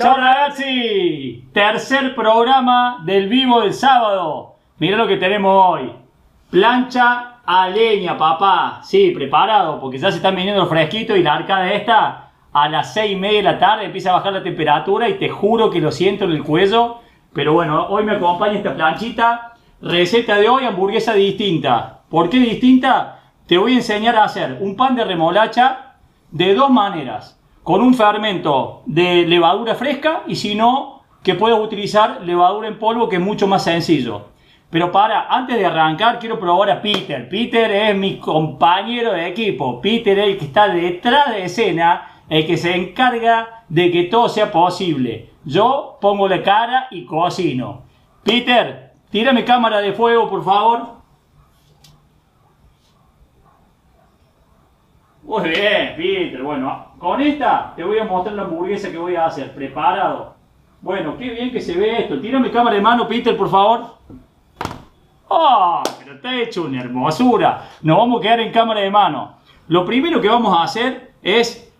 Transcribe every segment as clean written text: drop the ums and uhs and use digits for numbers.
Chao ragazzi, tercer programa del vivo del sábado. Mirá lo que tenemos hoy. Plancha a leña, papá. Sí, preparado, porque ya se están viniendo los fresquitos y la arcada esta a las 6:30 de la tarde empieza a bajar la temperatura y te juro que lo siento en el cuello. Pero bueno, hoy me acompaña esta planchita. Receta de hoy, hamburguesa distinta. ¿Por qué distinta? Te voy a enseñar a hacer un pan de remolacha de dos maneras. Con un fermento de levadura fresca y si no, que puedas utilizar levadura en polvo, que es mucho más sencillo. Pero antes de arrancar, quiero probar a Peter. Peter es mi compañero de equipo. Peter es el que está detrás de escena, el que se encarga de que todo sea posible. Yo pongo la cara y cocino. Peter, tírame cámara de fuego, por favor. Muy bien, Peter. Bueno, con esta te voy a mostrar la hamburguesa que voy a hacer. Preparado. Bueno, qué bien que se ve esto. Tírame cámara de mano, Peter, por favor. ¡Oh! Pero te he hecho una hermosura. Nos vamos a quedar en cámara de mano. Lo primero que vamos a hacer es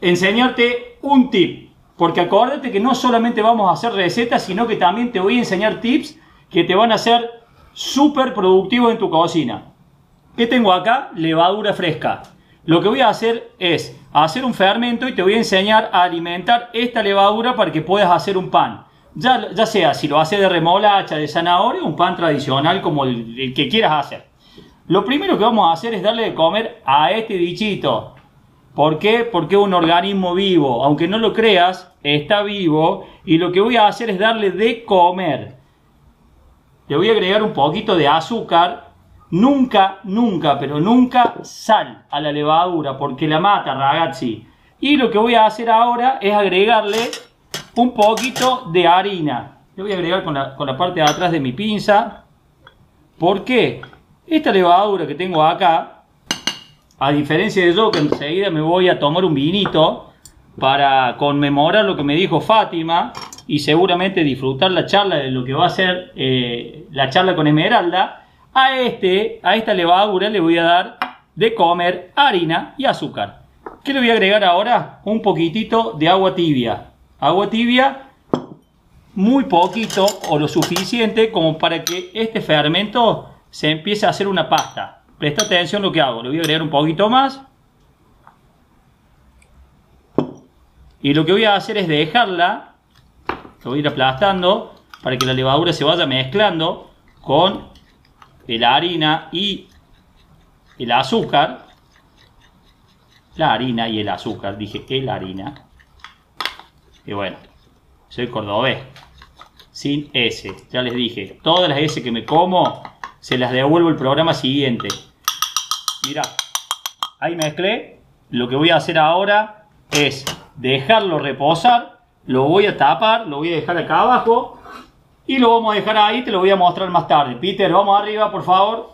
enseñarte un tip. Porque acuérdate que no solamente vamos a hacer recetas, sino que también te voy a enseñar tips que te van a ser súper productivos en tu cocina. ¿Qué tengo acá? Levadura fresca. Lo que voy a hacer es hacer un fermento y te voy a enseñar a alimentar esta levadura para que puedas hacer un pan. Ya sea si lo haces de remolacha, de zanahoria o un pan tradicional como el que quieras hacer. Lo primero que vamos a hacer es darle de comer a este bichito. ¿Por qué? Porque es un organismo vivo. Aunque no lo creas, está vivo. Y lo que voy a hacer es darle de comer. Le voy a agregar un poquito de azúcar. Nunca, nunca, pero nunca sal a la levadura porque la mata, ragazzi. Y lo que voy a hacer ahora es agregarle un poquito de harina. Le voy a agregar con la parte de atrás de mi pinza. ¿Por qué? Esta levadura que tengo acá, a diferencia de yo que enseguida me voy a tomar un vinito para conmemorar lo que me dijo Fátima y seguramente disfrutar la charla de lo que va a ser la charla con Esmeralda. A esta levadura le voy a dar de comer harina y azúcar. ¿Qué le voy a agregar ahora? Un poquitito de agua tibia. Agua tibia, muy poquito o lo suficiente como para que este fermento se empiece a hacer una pasta. Presta atención a lo que hago. Le voy a agregar un poquito más. Y lo que voy a hacer es dejarla, lo voy a ir aplastando para que la levadura se vaya mezclando con la harina y el azúcar. La harina y el azúcar, dije que la harina. Y bueno, soy cordobés. Sin S, ya les dije. Todas las S que me como, se las devuelvo el programa siguiente. Mirá, ahí mezclé. Lo que voy a hacer ahora es dejarlo reposar. Lo voy a tapar, lo voy a dejar acá abajo. Y lo vamos a dejar ahí, te lo voy a mostrar más tarde. Peter, vamos arriba, por favor.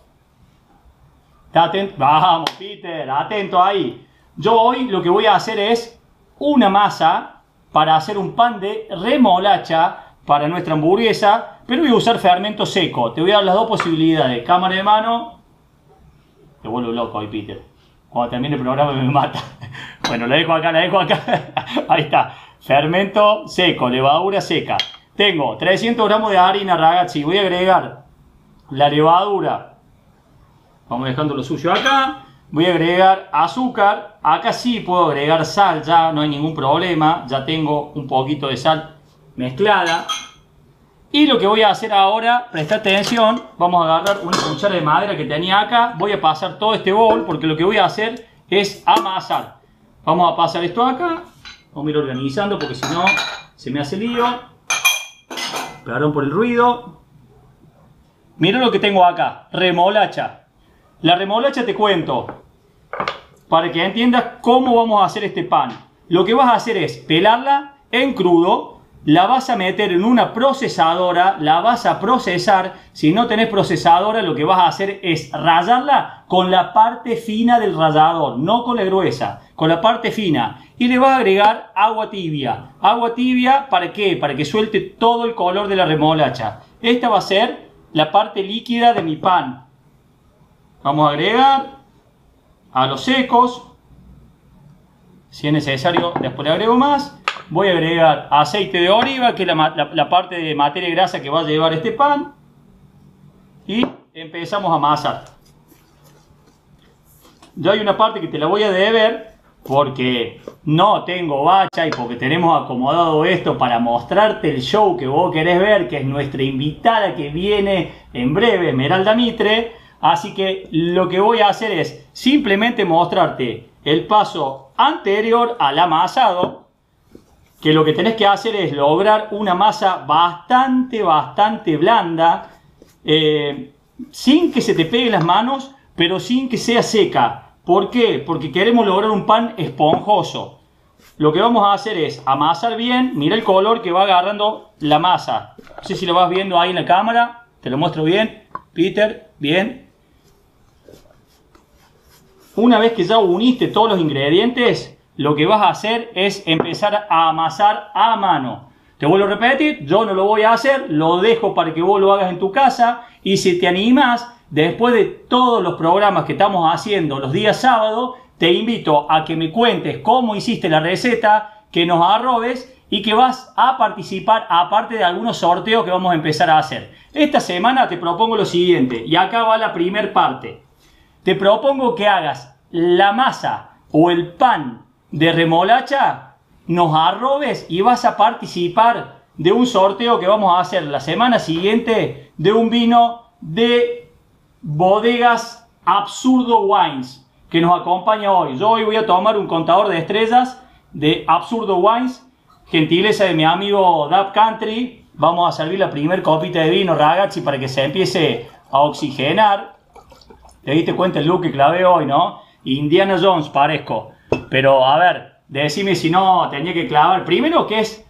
Está atento. Vamos, Peter, atento ahí. Yo hoy lo que voy a hacer es una masa para hacer un pan de remolacha para nuestra hamburguesa, pero voy a usar fermento seco. Te voy a dar las dos posibilidades. Cámara de mano. Te vuelvo loco hoy, Peter. Cuando termine el programa me mata. Bueno, la dejo acá, la dejo acá. Ahí está. Fermento seco, levadura seca. Tengo 300 gramos de harina, ragazzi. Voy a agregar la levadura. Vamos dejando lo suyo acá. Voy a agregar azúcar. Acá sí puedo agregar sal, ya no hay ningún problema. Ya tengo un poquito de sal mezclada. Y lo que voy a hacer ahora, presta atención. Vamos a agarrar una cuchara de madera que tenía acá. Voy a pasar todo este bowl porque lo que voy a hacer es amasar. Vamos a pasar esto acá. Vamos a ir organizando porque si no se me hace lío. Perdón por el ruido. Mirá lo que tengo acá, remolacha. La remolacha te cuento, para que entiendas cómo vamos a hacer este pan. Lo que vas a hacer es pelarla en crudo, la vas a meter en una procesadora, la vas a procesar. Si no tenés procesadora, lo que vas a hacer es rallarla con la parte fina del rallador, no con la gruesa, con la parte fina. Y le vas a agregar agua tibia. Agua tibia, ¿para qué? Para que suelte todo el color de la remolacha. Esta va a ser la parte líquida de mi pan. Vamos a agregar a los secos. Si es necesario, después le agrego más. Voy a agregar aceite de oliva, que es la parte de materia grasa que va a llevar este pan. Y empezamos a amasar. Yo hay una parte que te la voy a deber porque no tengo bacha y porque tenemos acomodado esto para mostrarte el show que vos querés ver, que es nuestra invitada que viene en breve, Esmeralda Mitre. Así que lo que voy a hacer es simplemente mostrarte el paso anterior al amasado, que lo que tenés que hacer es lograr una masa bastante blanda, sin que se te peguen las manos, pero sin que sea seca. ¿Por qué? Porque queremos lograr un pan esponjoso. Lo que vamos a hacer es amasar bien. Mira el color que va agarrando la masa. No sé si lo vas viendo ahí en la cámara. Te lo muestro bien, Peter. Bien. Una vez que ya uniste todos los ingredientes, lo que vas a hacer es empezar a amasar a mano. Te vuelvo a repetir, yo no lo voy a hacer. Lo dejo para que vos lo hagas en tu casa. Y si te animás, después de todos los programas que estamos haciendo los días sábados, te invito a que me cuentes cómo hiciste la receta, que nos arrobes y que vas a participar, aparte de algunos sorteos que vamos a empezar a hacer. Esta semana te propongo lo siguiente, y acá va la primera parte. Te propongo que hagas la masa o el pan de remolacha, nos arrobes y vas a participar de un sorteo que vamos a hacer la semana siguiente de un vino de bodegas Absurdo Wines que nos acompaña hoy. Yo hoy voy a tomar un contador de estrellas de Absurdo Wines, gentileza de mi amigo Dab Country. Vamos a servir la primer copita de vino, ragazzi, para que se empiece a oxigenar. ¿Te diste cuenta el look que clavé hoy, no? Indiana Jones parezco, pero a ver, decime si no tenía que clavar primero, que es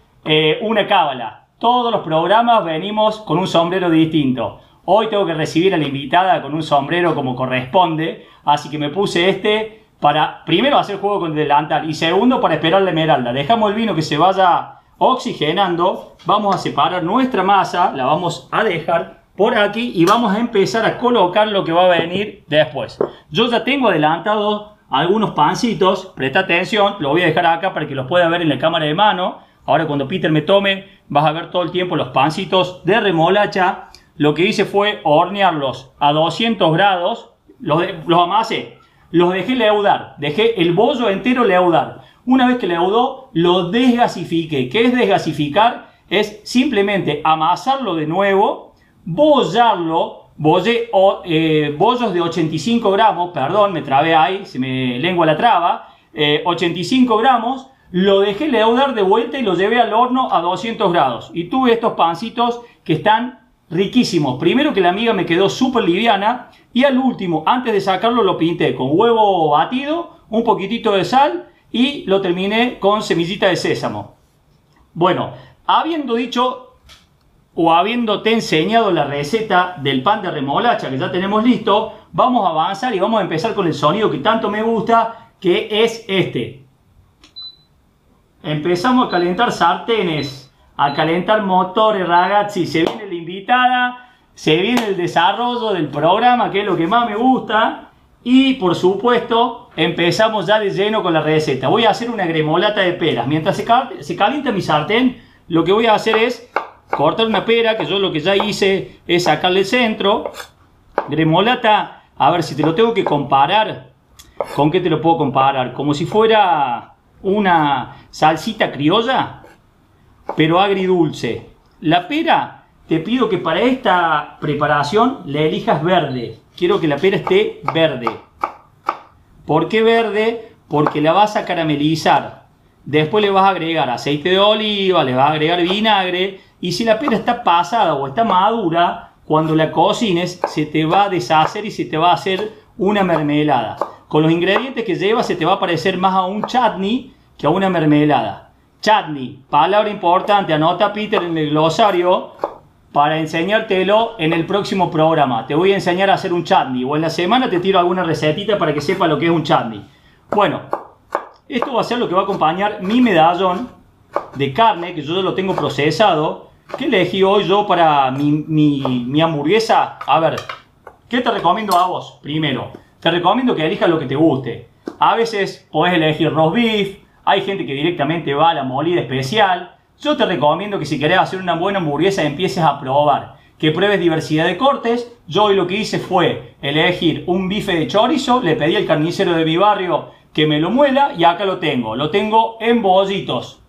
una cábala. Todos los programas venimos con un sombrero distinto. Hoy tengo que recibir a la invitada con un sombrero como corresponde, así que me puse este para, primero, hacer juego con el delantal y segundo, para esperar la Esmeralda. Dejamos el vino que se vaya oxigenando, vamos a separar nuestra masa, la vamos a dejar por aquí y vamos a empezar a colocar lo que va a venir después. Yo ya tengo adelantado algunos pancitos, presta atención, lo voy a dejar acá para que los pueda ver en la cámara de mano. Ahora cuando Peter me tome, vas a ver todo el tiempo los pancitos de remolacha. Lo que hice fue hornearlos a 200 grados, los amasé, los dejé leudar, dejé el bollo entero leudar. Una vez que leudó, lo desgasifiqué. ¿Qué es desgasificar? Es simplemente amasarlo de nuevo, bollarlo, bollos de 85 gramos, perdón, me trabé ahí, se me lengua la traba, 85 gramos, lo dejé leudar de vuelta y lo llevé al horno a 200 grados. Y tuve estos pancitos que están riquísimos. Primero que la miga me quedó súper liviana y al último, antes de sacarlo, lo pinté con huevo batido, un poquitito de sal y lo terminé con semillita de sésamo. Bueno, habiendo dicho o habiéndote enseñado la receta del pan de remolacha que ya tenemos listo, vamos a avanzar y vamos a empezar con el sonido que tanto me gusta, que es este. Empezamos a calentar sartenes, a calentar motores, ragazzi. Se viene la invitada, se viene el desarrollo del programa, que es lo que más me gusta, y por supuesto empezamos ya de lleno con la receta. Voy a hacer una gremolata de peras. Mientras se calienta mi sartén, lo que voy a hacer es cortar una pera, que yo lo que ya hice es sacarle el centro. Gremolata, a ver si te lo tengo que comparar, ¿con qué te lo puedo comparar? Como si fuera una salsita criolla, pero agridulce. La pera, te pido que para esta preparación la elijas verde. Quiero que la pera esté verde. ¿Por qué verde? Porque la vas a caramelizar. Después le vas a agregar aceite de oliva, le vas a agregar vinagre. Y si la pera está pasada o está madura, cuando la cocines se te va a deshacer y se te va a hacer una mermelada. Con los ingredientes que lleva se te va a parecer más a un chutney que a una mermelada. Chutney, palabra importante, anota Peter en el glosario para enseñártelo en el próximo programa. Te voy a enseñar a hacer un chutney, o en la semana te tiro alguna recetita para que sepa lo que es un chutney. Bueno, esto va a ser lo que va a acompañar mi medallón de carne, que yo ya lo tengo procesado, que elegí hoy yo para mi hamburguesa. A ver, ¿qué te recomiendo a vos? Primero, te recomiendo que elijas lo que te guste. A veces podés elegir roast beef, Hay gente que directamente va a la molida especial. Yo te recomiendo que si querés hacer una buena hamburguesa empieces a probar, que pruebes diversidad de cortes. Yo hoy lo que hice fue elegir un bife de chorizo, le pedí al carnicero de mi barrio que me lo muela y acá lo tengo en bollitos.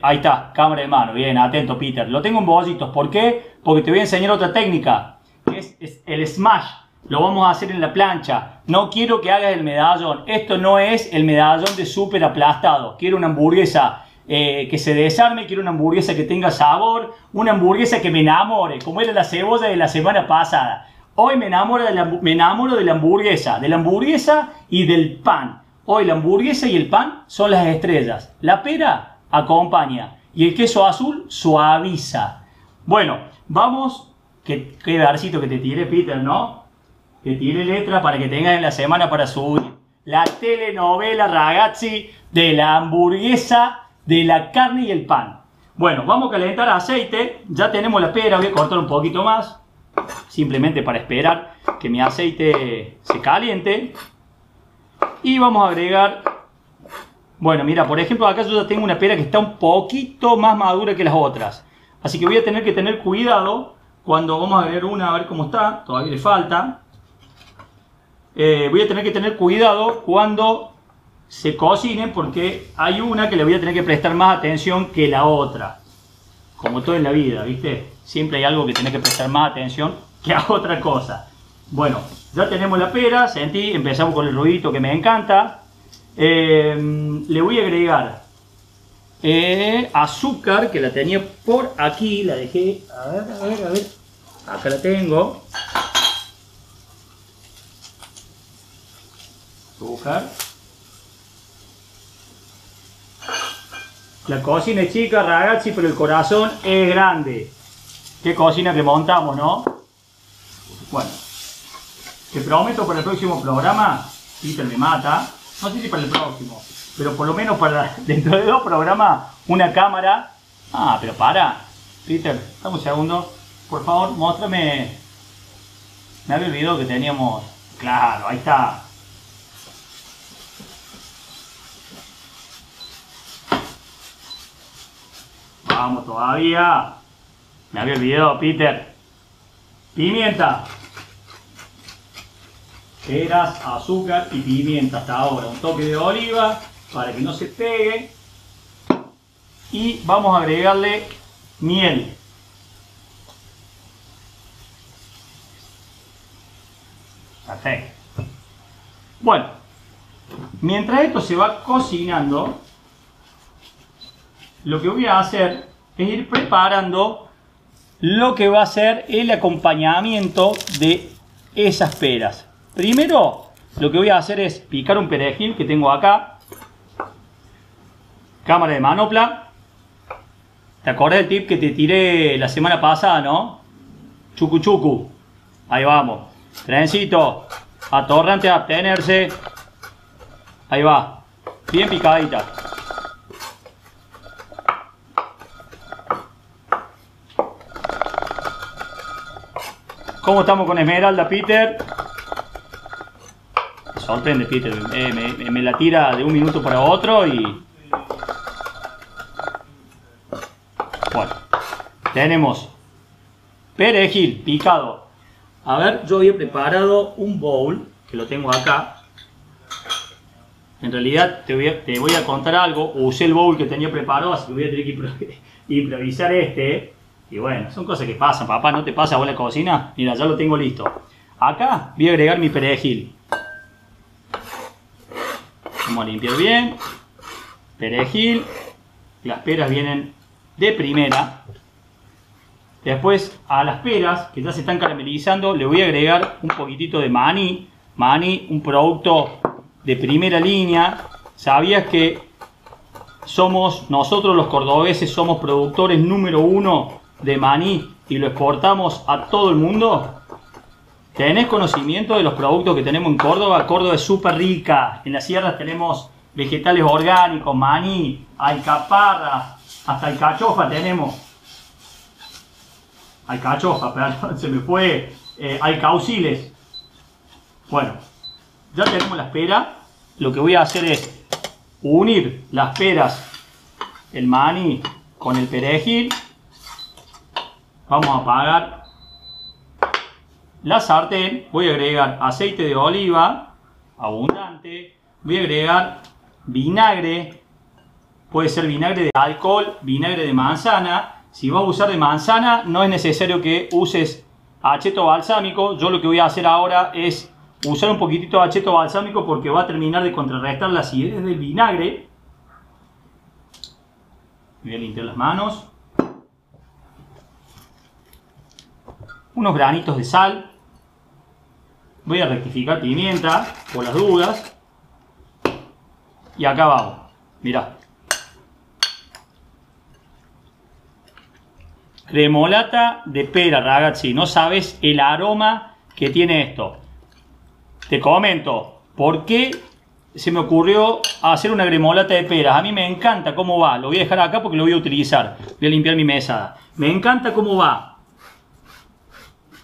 Ahí está, cámara de mano, bien, atento Peter. Lo tengo en bollitos, ¿por qué? Porque te voy a enseñar otra técnica, que es el smash. Lo vamos a hacer en la plancha. No quiero que hagas el medallón. Esto no es el medallón de súper aplastado. Quiero una hamburguesa que se desarme, quiero una hamburguesa que tenga sabor, una hamburguesa que me enamore, como era la cebolla de la semana pasada. Hoy me enamoro de la hamburguesa y del pan. Hoy la hamburguesa y el pan son las estrellas. La pera acompaña y el queso azul suaviza. Bueno, vamos, qué versito que te tiré, Peter, ¿no? Te tiré letra para que tengas en la semana para subir. La telenovela, ragazzi, de la hamburguesa, de la carne y el pan. Bueno, vamos a calentar aceite. Ya tenemos la pera, voy a cortar un poquito más, simplemente para esperar que mi aceite se caliente. Y vamos a agregar, bueno, mira, por ejemplo, acá yo ya tengo una pera que está un poquito más madura que las otras. Así que voy a tener que tener cuidado cuando vamos a agregar una, a ver cómo está, todavía le falta. Voy a tener que tener cuidado cuando se cocinen, porque hay una que le voy a tener que prestar más atención que la otra. Como todo en la vida, ¿viste? Siempre hay algo que tenés que prestar más atención que a otra cosa. Bueno, ya tenemos la pera, sentí, empezamos con el ruidito que me encanta. Le voy a agregar azúcar, que la tenía por aquí, la dejé, a ver, acá la tengo. Azúcar. La cocina es chica, ragazzi, pero el corazón es grande. Qué cocina que montamos, ¿no? Bueno, te prometo para el próximo programa, Peter me mata, no sé si para el próximo, pero por lo menos para dentro de 2 programas, una cámara. Ah, pero para, Peter, dame un segundo, por favor, muéstrame. Me había olvidado que teníamos, claro, ahí está. Vamos todavía. Me había olvidado, Peter. Pimienta. Peras, azúcar y pimienta hasta ahora. Un toque de oliva para que no se pegue. Y vamos a agregarle miel. Perfecto. Bueno, mientras esto se va cocinando, lo que voy a hacer es ir preparando lo que va a ser el acompañamiento de esas peras. Primero, lo que voy a hacer es picar un perejil que tengo acá. Cámara de manopla. ¿Te acordás del tip que te tiré la semana pasada, no? Chucu chucu. Ahí vamos. Trencito. Atorrante a abstenerse. Ahí va. Bien picadita. ¿Cómo estamos con Esmeralda, Peter? Me sorprende, Peter. Me la tira de un minuto para otro y... Bueno, tenemos perejil picado. A ver, yo había preparado un bowl, que lo tengo acá. En realidad te voy a contar algo. Usé el bowl que tenía preparado, así que voy a tener que improvisar este. Y bueno, son cosas que pasan, papá, ¿no te pasa a vos la cocina? Mira, ya lo tengo listo. Acá voy a agregar mi perejil. Vamos a limpiar bien. Perejil. Las peras vienen de primera. Después a las peras, que ya se están caramelizando, le voy a agregar un poquitito de maní. Maní, un producto de primera línea. ¿Sabías que nosotros los cordobeses somos productores número 1 de maní y lo exportamos a todo el mundo? ¿Tenés conocimiento de los productos que tenemos en Córdoba? Córdoba es súper rica. En las sierras tenemos vegetales orgánicos, maní, alcaparra, hasta alcachofa tenemos. Alcachofa, perdón, se me fue. Alcauciles. Bueno, ya tenemos la pera. Lo que voy a hacer es unir las peras, el maní con el perejil. Vamos a apagar la sartén. Voy a agregar aceite de oliva abundante. Voy a agregar vinagre. Puede ser vinagre de alcohol, vinagre de manzana. Si vas a usar de manzana, no es necesario que uses acheto balsámico. Yo lo que voy a hacer ahora es usar un poquitito de acheto balsámico porque va a terminar de contrarrestar la acidez del vinagre. Voy a limpiar las manos. Unos granitos de sal. Voy a rectificar pimienta por las dudas. Y acá vamos. Mirá. Remolata de pera, ragazzi. No sabes el aroma que tiene esto. Te comento por qué se me ocurrió hacer una gremolata de peras. A mí me encanta cómo va. Lo voy a dejar acá porque lo voy a utilizar. Voy a limpiar mi mesada. Me encanta cómo va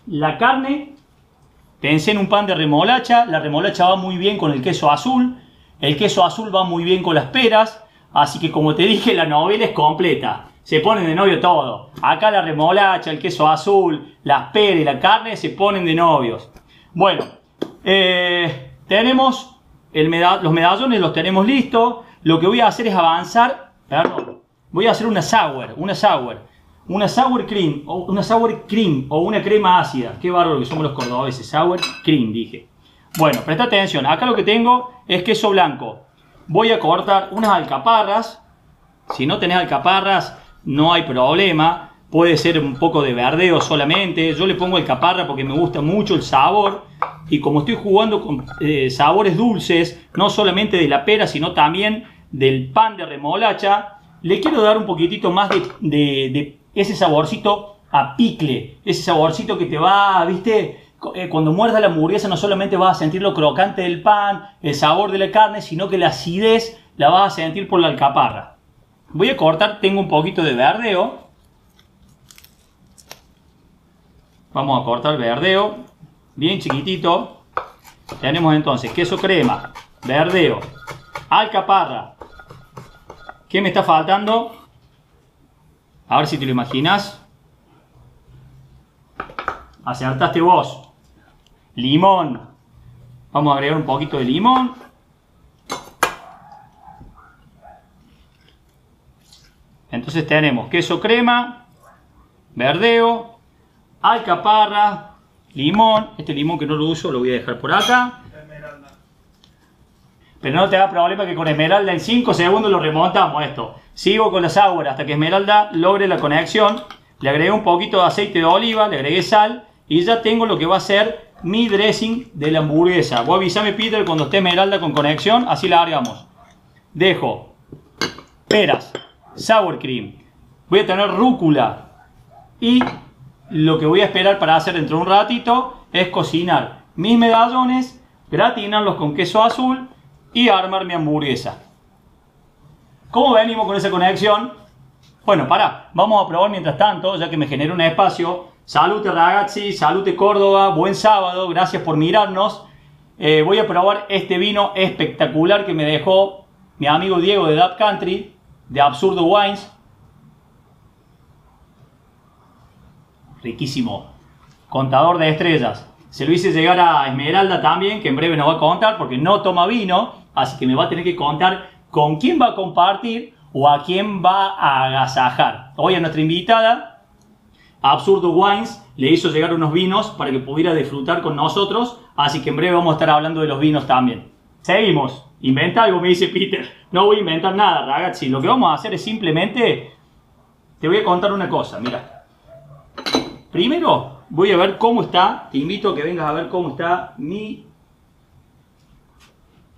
la carne. Pensé en un pan de remolacha. La remolacha va muy bien con el queso azul. El queso azul va muy bien con las peras. Así que, como te dije, la novela es completa. Se ponen de novio todo. Acá la remolacha, el queso azul, las peras y la carne se ponen de novios. Bueno, tenemos los medallones, los tenemos listos. Lo que voy a hacer es avanzar. Perdón, voy a hacer una sour cream o una crema ácida. Qué bárbaro que somos los cordobeses. Sour cream, dije. Bueno, presta atención. Acá lo que tengo es queso blanco. Voy a cortar unas alcaparras. Si no tenés alcaparras, no hay problema. Puede ser un poco de verdeo solamente. Yo le pongo alcaparra porque me gusta mucho el sabor. Y como estoy jugando con sabores dulces, no solamente de la pera, sino también del pan de remolacha, le quiero dar un poquitito más de ese saborcito a picle. Ese saborcito que te va, ¿viste? Cuando muerdas la hamburguesa no solamente vas a sentir lo crocante del pan, el sabor de la carne, sino que la acidez la vas a sentir por la alcaparra. Voy a cortar, tengo un poquito de verdeo. Vamos a cortar verdeo, bien chiquitito. Tenemos entonces queso crema, verdeo, alcaparra. ¿Qué me está faltando? A ver si te lo imaginas. Acertaste vos. Limón. Vamos a agregar un poquito de limón. Entonces tenemos queso crema, verdeo, alcaparra, limón. Este limón que no lo uso lo voy a dejar por acá. Esmeralda. Pero no te da problema que con Esmeralda en 5 segundos lo remontamos esto. Sigo con la sour hasta que Esmeralda logre la conexión. Le agregué un poquito de aceite de oliva, le agregué sal y ya tengo lo que va a ser mi dressing de la hamburguesa. Vos avisame, Peter, cuando esté Esmeralda con conexión, así la largamos. Dejo peras, sour cream, voy a tener rúcula y lo que voy a esperar para hacer dentro de un ratito es cocinar mis medallones, gratinarlos con queso azul y armar mi hamburguesa. ¿Cómo venimos con esa conexión? Bueno, pará, vamos a probar mientras tanto, ya que me generé un espacio. Salute ragazzi, salute Córdoba, buen sábado, gracias por mirarnos. Voy a probar este vino espectacular que me dejó mi amigo Diego de Dab Country, de Absurdo Wines. Riquísimo, contador de estrellas. Se lo hice llegar a Esmeralda también, que en breve nos va a contar porque no toma vino, así que me va a tener que contar con quién va a compartir o a quién va a agasajar. Hoy a nuestra invitada, Absurdo Wines, le hizo llegar unos vinos para que pudiera disfrutar con nosotros, así que en breve vamos a estar hablando de los vinos también. Seguimos. Inventa algo, me dice Peter. No voy a inventar nada, ragazzi. Lo que vamos a hacer es simplemente... Te voy a contar una cosa, mira. Primero voy a ver cómo está, te invito a que vengas a ver cómo está mi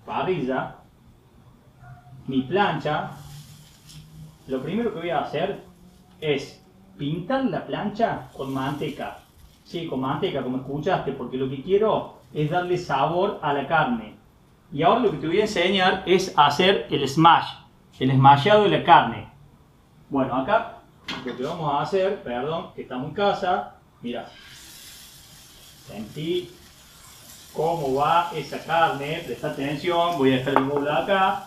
parrilla, mi plancha. Lo primero que voy a hacer es pintar la plancha con manteca. Sí, con manteca, como escuchaste, porque lo que quiero es darle sabor a la carne. Y ahora lo que te voy a enseñar es hacer el smash, el smashado de la carne. Bueno, acá... Lo que vamos a hacer, perdón, que estamos en casa, mira, sentí cómo va esa carne, presta atención, voy a dejar el bol acá,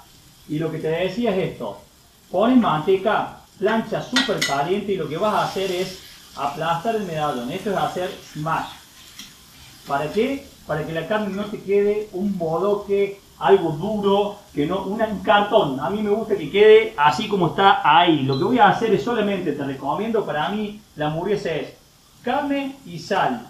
Y lo que te decía es esto: pones manteca, plancha súper caliente y lo que vas a hacer es aplastar el medallón. Esto es hacer smash. ¿Para qué? Para que la carne no te quede un bodoque, algo duro, que no, un cartón. A mí me gusta que quede así como está ahí. Lo que voy a hacer es solamente, te recomiendo, para mí la hamburguesa es carne y sal.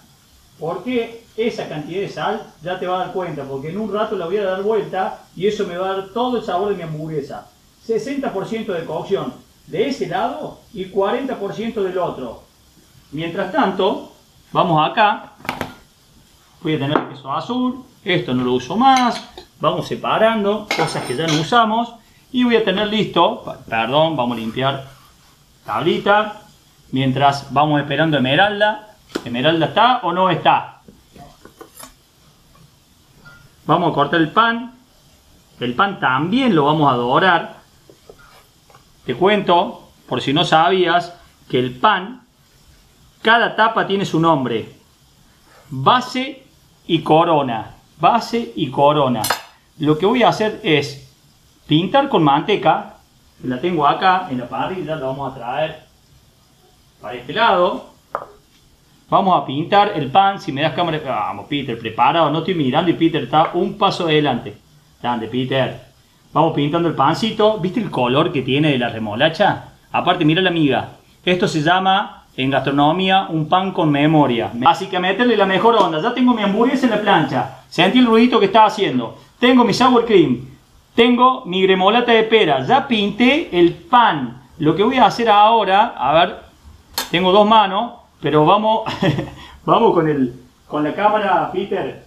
¿Por qué? Esa cantidad de sal ya te va a dar cuenta, porque en un rato la voy a dar vuelta y eso me va a dar todo el sabor de mi hamburguesa. 60% de cocción de ese lado y 40% del otro. Mientras tanto, vamos acá. Voy a tener queso azul, esto no lo uso más. Vamos separando cosas que ya no usamos. Y voy a tener listo, perdón, vamos a limpiar tablita. Mientras vamos esperando a Esmeralda. ¿Esmeralda está o no está? Vamos a cortar el pan. El pan también lo vamos a dorar. Te cuento, por si no sabías, que el pan, cada tapa tiene su nombre. Base y corona. Base y corona. Lo que voy a hacer es pintar con manteca. La tengo acá en la parrilla, la vamos a traer para este lado. Vamos a pintar el pan, si me das cámara... Vamos, Peter, preparado, no estoy mirando y Peter está un paso adelante. Grande, Peter. Vamos pintando el pancito. ¿Viste el color que tiene de la remolacha? Aparte, mira la miga. Esto se llama, en gastronomía, un pan con memoria. Así que meterle la mejor onda. Ya tengo mi hamburguesa en la plancha. Sentí el ruidito que estaba haciendo. Tengo mi sour cream. Tengo mi gremolata de pera. Ya pinté el pan. Lo que voy a hacer ahora, a ver, tengo dos manos... Pero vamos, vamos con la cámara, Peter,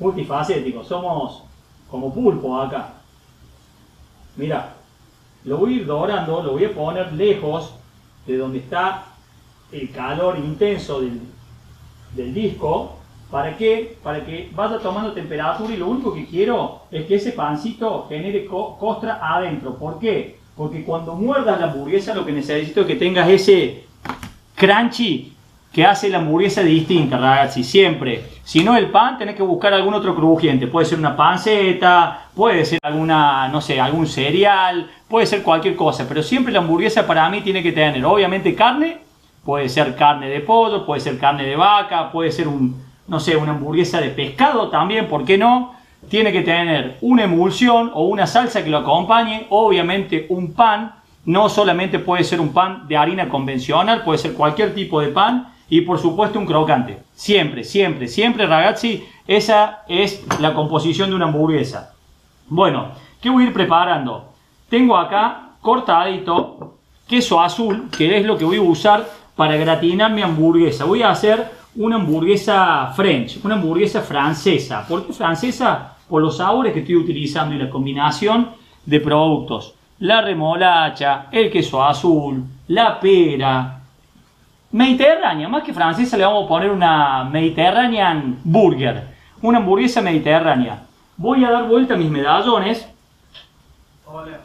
multifacético. Somos como pulpo acá. Mira, lo voy a ir dorando, lo voy a poner lejos de donde está el calor intenso del disco. ¿Para qué? Para que vaya tomando temperatura y lo único que quiero es que ese pancito genere costra adentro. ¿Por qué? Porque cuando muerdas la hamburguesa lo que necesito es que tengas ese... crunchy que hace la hamburguesa distinta, ragazzi, siempre. Si no el pan, tenés que buscar algún otro crujiente. Puede ser una panceta, puede ser alguna, no sé, algún cereal, puede ser cualquier cosa. Pero siempre la hamburguesa para mí tiene que tener, obviamente, carne. Puede ser carne de pollo, puede ser carne de vaca, puede ser un, no sé, una hamburguesa de pescado también, ¿por qué no? Tiene que tener una emulsión o una salsa que lo acompañe, obviamente un pan. No solamente puede ser un pan de harina convencional, puede ser cualquier tipo de pan y por supuesto un crocante. Siempre, siempre, siempre, ragazzi, esa es la composición de una hamburguesa. Bueno, ¿qué voy a ir preparando? Tengo acá cortadito queso azul, que es lo que voy a usar para gratinar mi hamburguesa. Voy a hacer una hamburguesa French, una hamburguesa francesa. ¿Por qué francesa? Por los sabores que estoy utilizando y la combinación de productos. La remolacha, el queso azul, la pera, mediterránea, más que francesa le vamos a poner una Mediterranean Burger, una hamburguesa mediterránea. Voy a dar vuelta a mis medallones. Hola.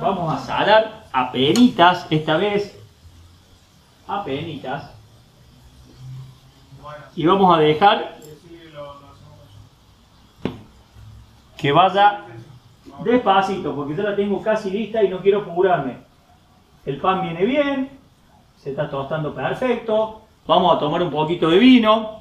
Vamos a salar apenitas, esta vez, apenitas. Y vamos a dejar... que vaya despacito, porque yo la tengo casi lista y no quiero apurarme. El pan viene bien, se está tostando perfecto. Vamos a tomar un poquito de vino.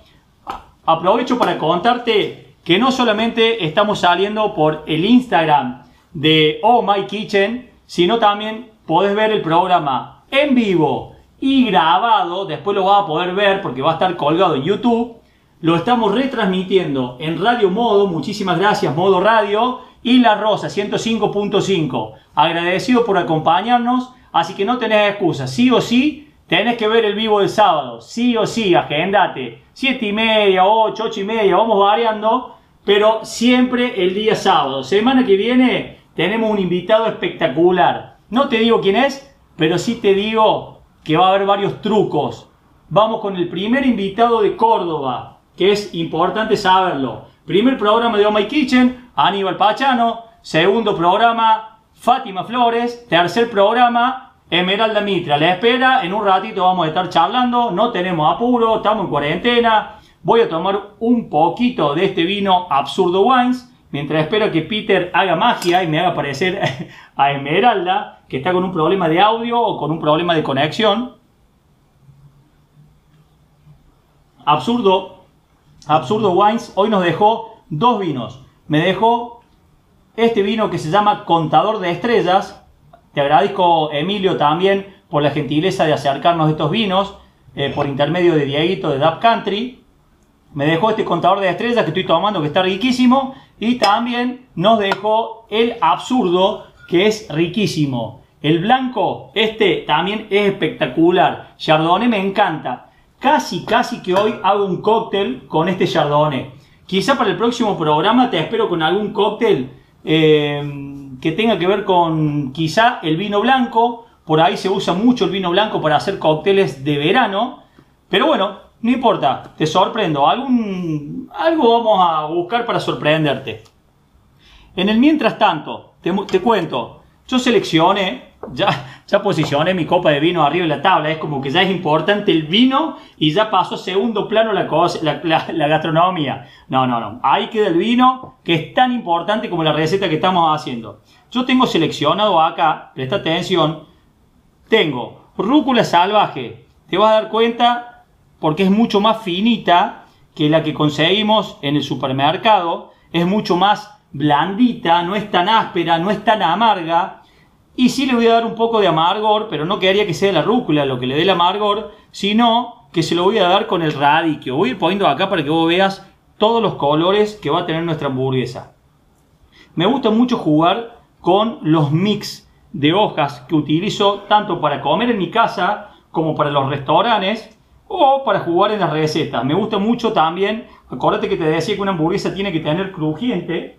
Aprovecho para contarte que no solamente estamos saliendo por el Instagram de Oh My Kitchen, sino también podés ver el programa en vivo y grabado. Después lo vas a poder ver porque va a estar colgado en YouTube. Lo estamos retransmitiendo en Radio Modo, muchísimas gracias Modo Radio, y La Rosa 105.5. Agradecido por acompañarnos, así que no tenés excusas. Sí o sí, tenés que ver el vivo del sábado. Sí o sí, agendate. 7:30, 8, 8:30, vamos variando, pero siempre el día sábado. Semana que viene tenemos un invitado espectacular. No te digo quién es, pero sí te digo que va a haber varios trucos. Vamos con el primer invitado de Córdoba, que es importante saberlo. Primer programa de Oh My Kitchen, Aníbal Pachano. Segundo programa, Fátima Flores. Tercer programa, Esmeralda Mitre. La espera, en un ratito vamos a estar charlando. No tenemos apuro, estamos en cuarentena. Voy a tomar un poquito de este vino Absurdo Wines, mientras espero que Peter haga magia y me haga parecer a Esmeralda, que está con un problema de audio o con un problema de conexión. Absurdo Wines hoy nos dejó dos vinos. Me dejó este vino que se llama Contador de Estrellas. Te agradezco, Emilio, también por la gentileza de acercarnos estos vinos por intermedio de Dieguito de Dab Country. Me dejó este Contador de Estrellas que estoy tomando, que está riquísimo. Y también nos dejó el Absurdo, que es riquísimo. El blanco, este también es espectacular. Chardonnay me encanta. Casi que hoy hago un cóctel con este Chardonnay. Quizá para el próximo programa te espero con algún cóctel que tenga que ver con quizá el vino blanco. Por ahí se usa mucho el vino blanco para hacer cócteles de verano. Pero bueno, no importa, te sorprendo. Algo vamos a buscar para sorprenderte. En el mientras tanto, te cuento. Yo seleccioné, ya posicioné mi copa de vino arriba de la tabla. Es como que ya es importante el vino y ya pasó a segundo plano la gastronomía. No. Ahí queda el vino, que es tan importante como la receta que estamos haciendo. Yo tengo seleccionado acá, presta atención, tengo rúcula salvaje. Te vas a dar cuenta, porque es mucho más finita que la que conseguimos en el supermercado. Es mucho más blandita, no es tan áspera, no es tan amarga. Y sí le voy a dar un poco de amargor, pero no quería que sea la rúcula lo que le dé el amargor, sino que se lo voy a dar con el radicchio. Voy a ir poniendo acá para que vos veas todos los colores que va a tener nuestra hamburguesa. Me gusta mucho jugar con los mix de hojas que utilizo tanto para comer en mi casa como para los restaurantes, o para jugar en las recetas. Me gusta mucho también, acuérdate que te decía que una hamburguesa tiene que tener crujiente.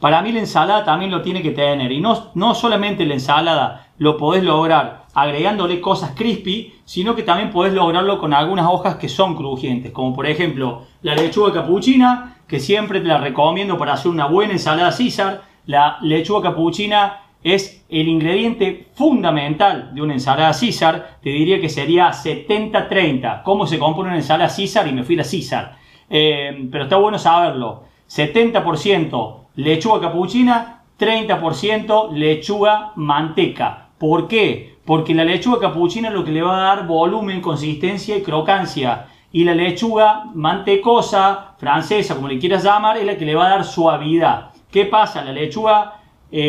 Para mí la ensalada también lo tiene que tener. Y no solamente la ensalada lo podés lograr agregándole cosas crispy, sino que también podés lograrlo con algunas hojas que son crujientes. Como por ejemplo la lechuga capuchina, que siempre te la recomiendo para hacer una buena ensalada César. La lechuga capuchina es el ingrediente fundamental de una ensalada César. Te diría que sería 70-30. ¿Cómo se compone una ensalada César? Y me fui a la César. Pero está bueno saberlo. 70% lechuga capuchina, 30% lechuga manteca. ¿Por qué? Porque la lechuga capuchina es lo que le va a dar volumen, consistencia y crocancia. Y la lechuga mantecosa, francesa, como le quieras llamar, es la que le va a dar suavidad. ¿Qué pasa? La lechuga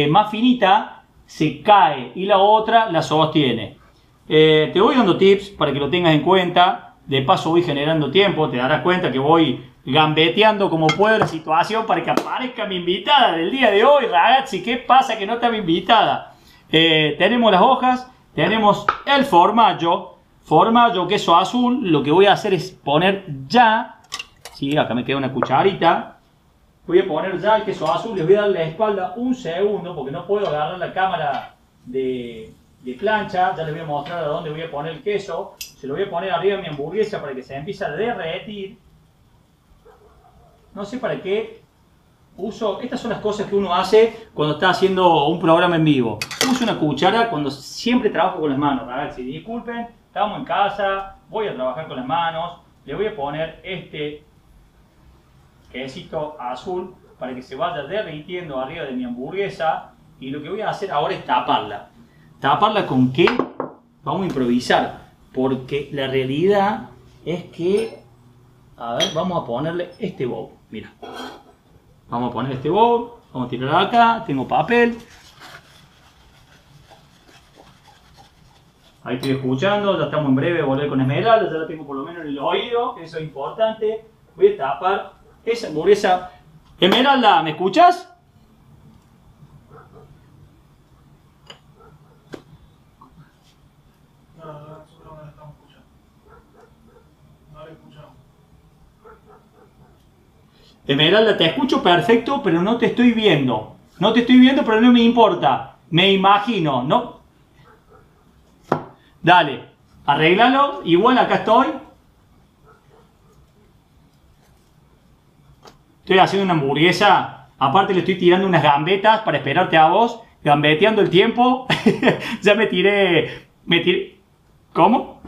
más finita se cae y la otra la sostiene. Te voy dando tips para que lo tengas en cuenta. De paso voy generando tiempo. Te darás cuenta que voy gambeteando como puedo la situación para que aparezca mi invitada del día de hoy. Ragazzi, ¿qué pasa que no está mi invitada? Tenemos las hojas, tenemos el formaggio, queso azul. Lo que voy a hacer es poner ya, sí, acá me queda una cucharita. Voy a poner ya el queso azul, les voy a dar la espalda un segundo porque no puedo agarrar la cámara de plancha. Ya les voy a mostrar a dónde voy a poner el queso. Se lo voy a poner arriba de mi hamburguesa para que se empiece a derretir. No sé para qué uso. Estas son las cosas que uno hace cuando está haciendo un programa en vivo. Uso una cuchara cuando siempre trabajo con las manos. A ver, si disculpen, estamos en casa, voy a trabajar con las manos. Le voy a poner este quesito azul para que se vaya derritiendo arriba de mi hamburguesa. Y lo que voy a hacer ahora es taparla. ¿Taparla con qué? Vamos a improvisar, porque la realidad es que, a ver, vamos a ponerle este bowl. Mira, vamos a poner este bowl, vamos a tirar acá, tengo papel. Ahí estoy escuchando, ya estamos en breve de volver con Esmeralda, ya la tengo por lo menos en el oído, eso es importante. Voy a tapar esa hamburguesa. Esmeralda, ¿me escuchas? No, nosotros no la estamos escuchando. No la escuchamos. Esmeralda, te escucho perfecto, pero no te estoy viendo. No te estoy viendo, pero no me importa. Me imagino, ¿no? Dale, arreglalo. Igual acá estoy. Estoy haciendo una hamburguesa, aparte le estoy tirando unas gambetas para esperarte a vos, gambeteando el tiempo. Ya me tiré... ¿Cómo?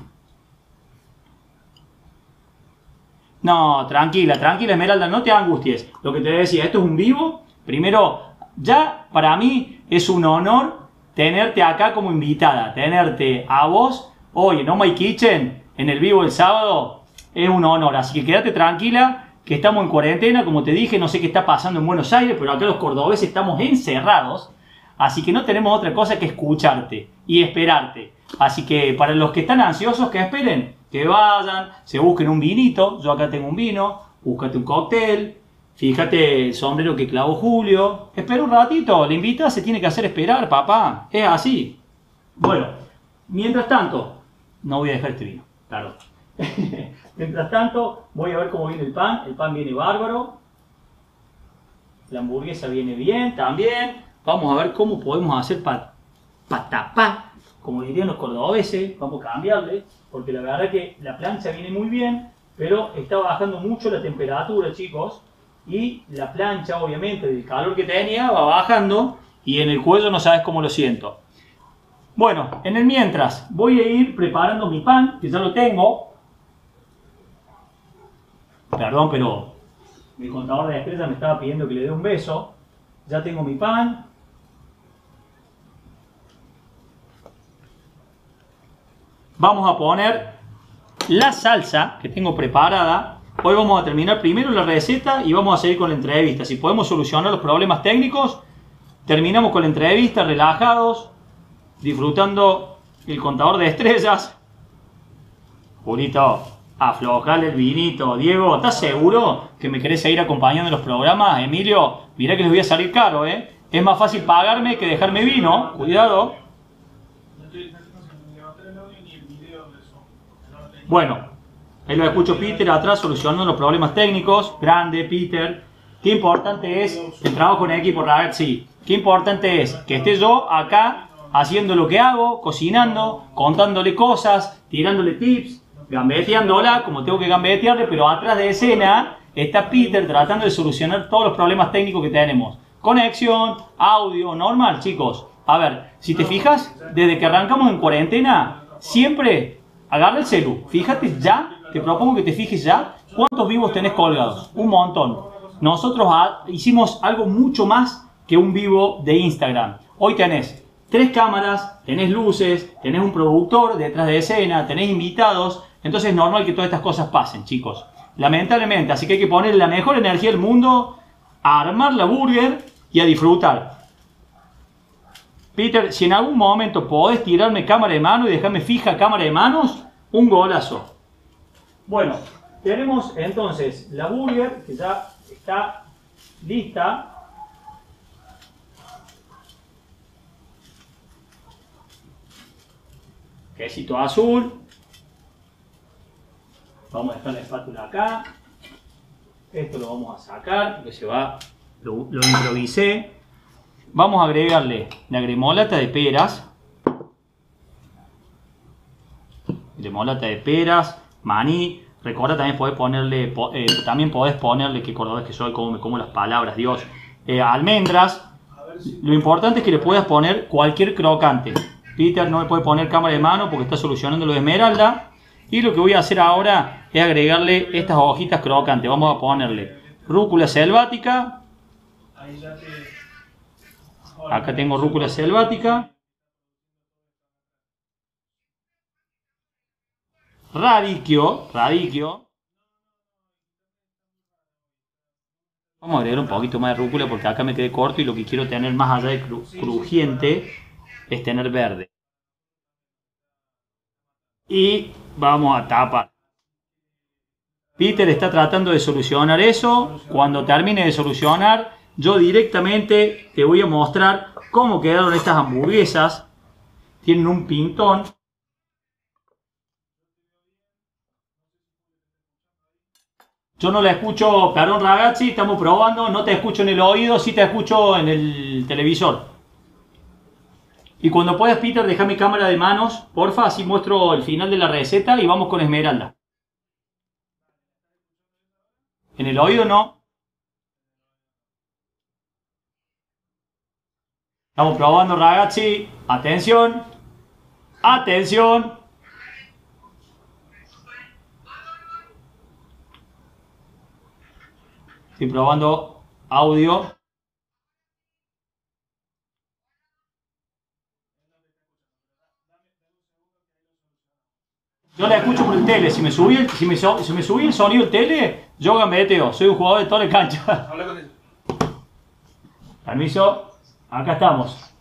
No, tranquila, tranquila, Esmeralda, no te angusties. Lo que te decía, esto es un vivo. Primero, ya para mí es un honor tenerte acá como invitada. Tenerte a vos hoy en Oh My Kitchen, en el vivo el sábado, es un honor. Así que quédate tranquila, que estamos en cuarentena. Como te dije, no sé qué está pasando en Buenos Aires, pero acá los cordobeses estamos encerrados. Así que no tenemos otra cosa que escucharte y esperarte. Así que para los que están ansiosos, que esperen. Que vayan, se busquen un vinito, yo acá tengo un vino, búscate un cóctel, fíjate el sombrero que clavó Julio, espera un ratito, la invitada se tiene que hacer esperar, papá, es así. Bueno, mientras tanto, no voy a dejar este vino, claro. Mientras tanto, voy a ver cómo viene el pan viene bárbaro, la hamburguesa viene bien también, vamos a ver cómo podemos hacer para tapar, como dirían los cordobeses, vamos a cambiarle. Porque la verdad es que la plancha viene muy bien, pero está bajando mucho la temperatura, chicos. Y la plancha, obviamente, del calor que tenía, va bajando. Y en el cuello no sabes cómo lo siento. Bueno, en el mientras, voy a ir preparando mi pan, que ya lo tengo. Perdón, pero mi contador de estrellas me estaba pidiendo que le dé un beso. Ya tengo mi pan. Vamos a poner la salsa que tengo preparada. Hoy vamos a terminar primero la receta y vamos a seguir con la entrevista. Si podemos solucionar los problemas técnicos, terminamos con la entrevista relajados, disfrutando el contador de estrellas. Julito, aflojale el vinito. Diego, ¿estás seguro que me querés seguir acompañando en los programas? Emilio, mirá que les voy a salir caro, ¿eh? Es más fácil pagarme que dejarme vino. Cuidado. Bueno, ahí lo escucho Peter atrás solucionando los problemas técnicos. Grande Peter. Qué importante es el trabajo en equipo, Robert, sí. Qué importante es que esté yo acá haciendo lo que hago, cocinando, contándole cosas, tirándole tips, gambeteándola como tengo que gambetearle, pero atrás de escena está Peter tratando de solucionar todos los problemas técnicos que tenemos. Conexión, audio, normal, chicos. A ver, si te fijas, desde que arrancamos en cuarentena, siempre... Agarra el celu, fíjate ya, te propongo que te fijes ya cuántos vivos tenés colgados, un montón. Nosotros hicimos algo mucho más que un vivo de Instagram. Hoy tenés 3 cámaras, tenés luces, tenés un productor detrás de escena, tenés invitados. Entonces es normal que todas estas cosas pasen, chicos. Lamentablemente, así que hay que poner la mejor energía del mundo a armar la burger y a disfrutar. Peter, si en algún momento podés tirarme cámara de mano y dejarme fija cámara de manos, un golazo. Bueno, tenemos entonces la burger que ya está lista. Quesito azul. Vamos a dejar la espátula acá. Esto lo vamos a sacar porque se va, lo improvisé. Vamos a agregarle la gremolata de peras. Gremolata de peras, maní. Recordá también podés ponerle, que cordobés que soy, como las palabras, Dios. Almendras. Lo importante es que le puedas poner cualquier crocante. Peter no me puede poner cámara de mano porque está solucionando lo de Esmeralda. Y lo que voy a hacer ahora es agregarle estas hojitas crocantes. Vamos a ponerle rúcula selvática. Ahí ya te... Acá tengo rúcula selvática, radicchio, vamos a agregar un poquito más de rúcula porque acá me quedé corto y lo que quiero tener más allá de crujiente es tener verde. Y vamos a tapar. Peter está tratando de solucionar eso, cuando termine de solucionar... Yo directamente te voy a mostrar cómo quedaron estas hamburguesas. Tienen un pintón. Yo no la escucho, perdón ragazzi, estamos probando. No te escucho en el oído, sí te escucho en el televisor. Y cuando puedas, Peter, deja mi cámara de manos, porfa, así muestro el final de la receta y vamos con Esmeralda. En el oído no. Estamos probando, ragazzi. Atención. Atención. Estoy probando audio. Yo la escucho por el tele, si me subí el sonido del tele, yo gambeteo, soy un jugador de toda la cancha. Habla con él. Permiso, acá estamos.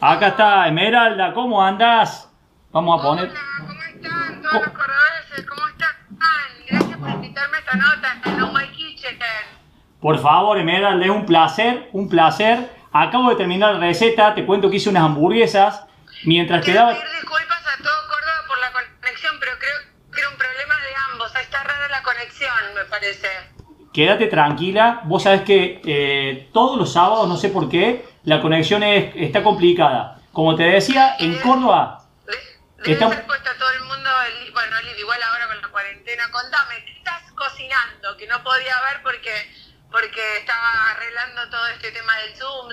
Acá está Esmeralda, ¿cómo andás? Vamos a poner... Hola, ¿cómo están todos los cordobeses? ¿Cómo están? Gracias por invitarme a esta nota en Oh My Kitchen. Por favor, Esmeralda, es un placer, un placer. Acabo de terminar la receta, te cuento que hice unas hamburguesas mientras te daba... Disculpas a todos Córdoba por la conexión, pero creo que era un problema de ambos. Ahí está rara la conexión, me parece. Quédate tranquila, vos sabés que todos los sábados, no sé por qué, la conexión está complicada. Como te decía, en Córdoba... Debe ser puesto a todo el mundo, bueno, igual ahora con la cuarentena. Contame, ¿qué estás cocinando? Que no podía ver porque estaba arreglando todo este tema del Zoom,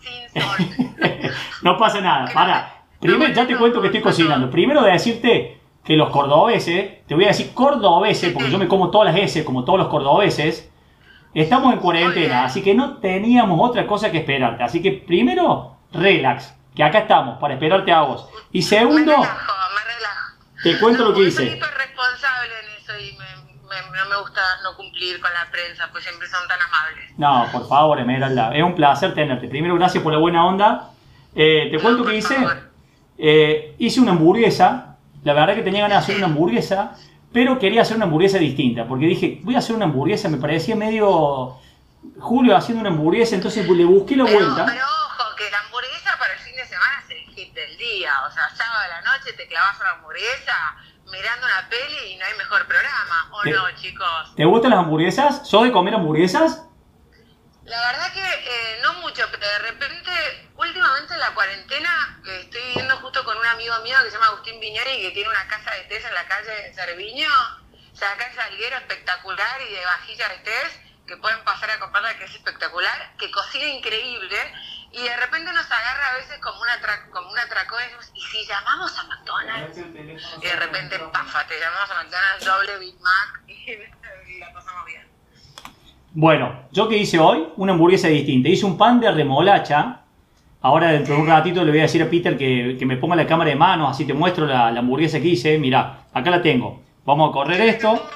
Sin Sol. No pasa nada, pará. Primero, ya te cuento que estoy cocinando. Primero de decirte que los cordobeses, te voy a decir cordobeses, porque yo me como todas las S, como todos los cordobeses, estamos en cuarentena, así que no teníamos otra cosa que esperarte. Así que primero, relax. Que acá estamos, para esperarte a vos. Y segundo, me relajo. Te cuento lo que hice. Soy irresponsable en eso y no me gusta no cumplir con la prensa, pues siempre son tan amables. No, por favor, Esmeralda, es un placer tenerte. Primero, gracias por la buena onda. Te cuento que hice. Hice una hamburguesa, la verdad que tenía ganas de hacer una hamburguesa, pero quería hacer una hamburguesa distinta, porque dije, voy a hacer una hamburguesa, me parecía medio Julio haciendo una hamburguesa, entonces le busqué la vuelta. Pero ojo, que la hamburguesa para el fin de semana es el hit del día, o sea, sábado de la noche te clavas una hamburguesa mirando una peli y no hay mejor programa, ¿o no, chicos? ¿Te gustan las hamburguesas? ¿Sos de comer hamburguesas? La verdad que no mucho, pero de repente, últimamente en la cuarentena, estoy viviendo justo con un amigo mío que se llama Agustín Viñari, que tiene una casa de tés en la calle de Cerviño, o sea, acá en Salguero, espectacular, y de vajilla de tés, que pueden pasar a comprarla, que es espectacular, que cocina increíble, y de repente nos agarra a veces como un atracón, y si llamamos a McDonald's, y de repente, pafa, te llamamos a McDonald's, doble Big Mac, y la pasamos bien. Bueno, yo que hice hoy, una hamburguesa distinta. Hice un pan de remolacha. Ahora dentro de un ratito le voy a decir a Peter que me ponga la cámara de mano, así te muestro la hamburguesa que hice. Mirá, acá la tengo. Vamos a correr esto.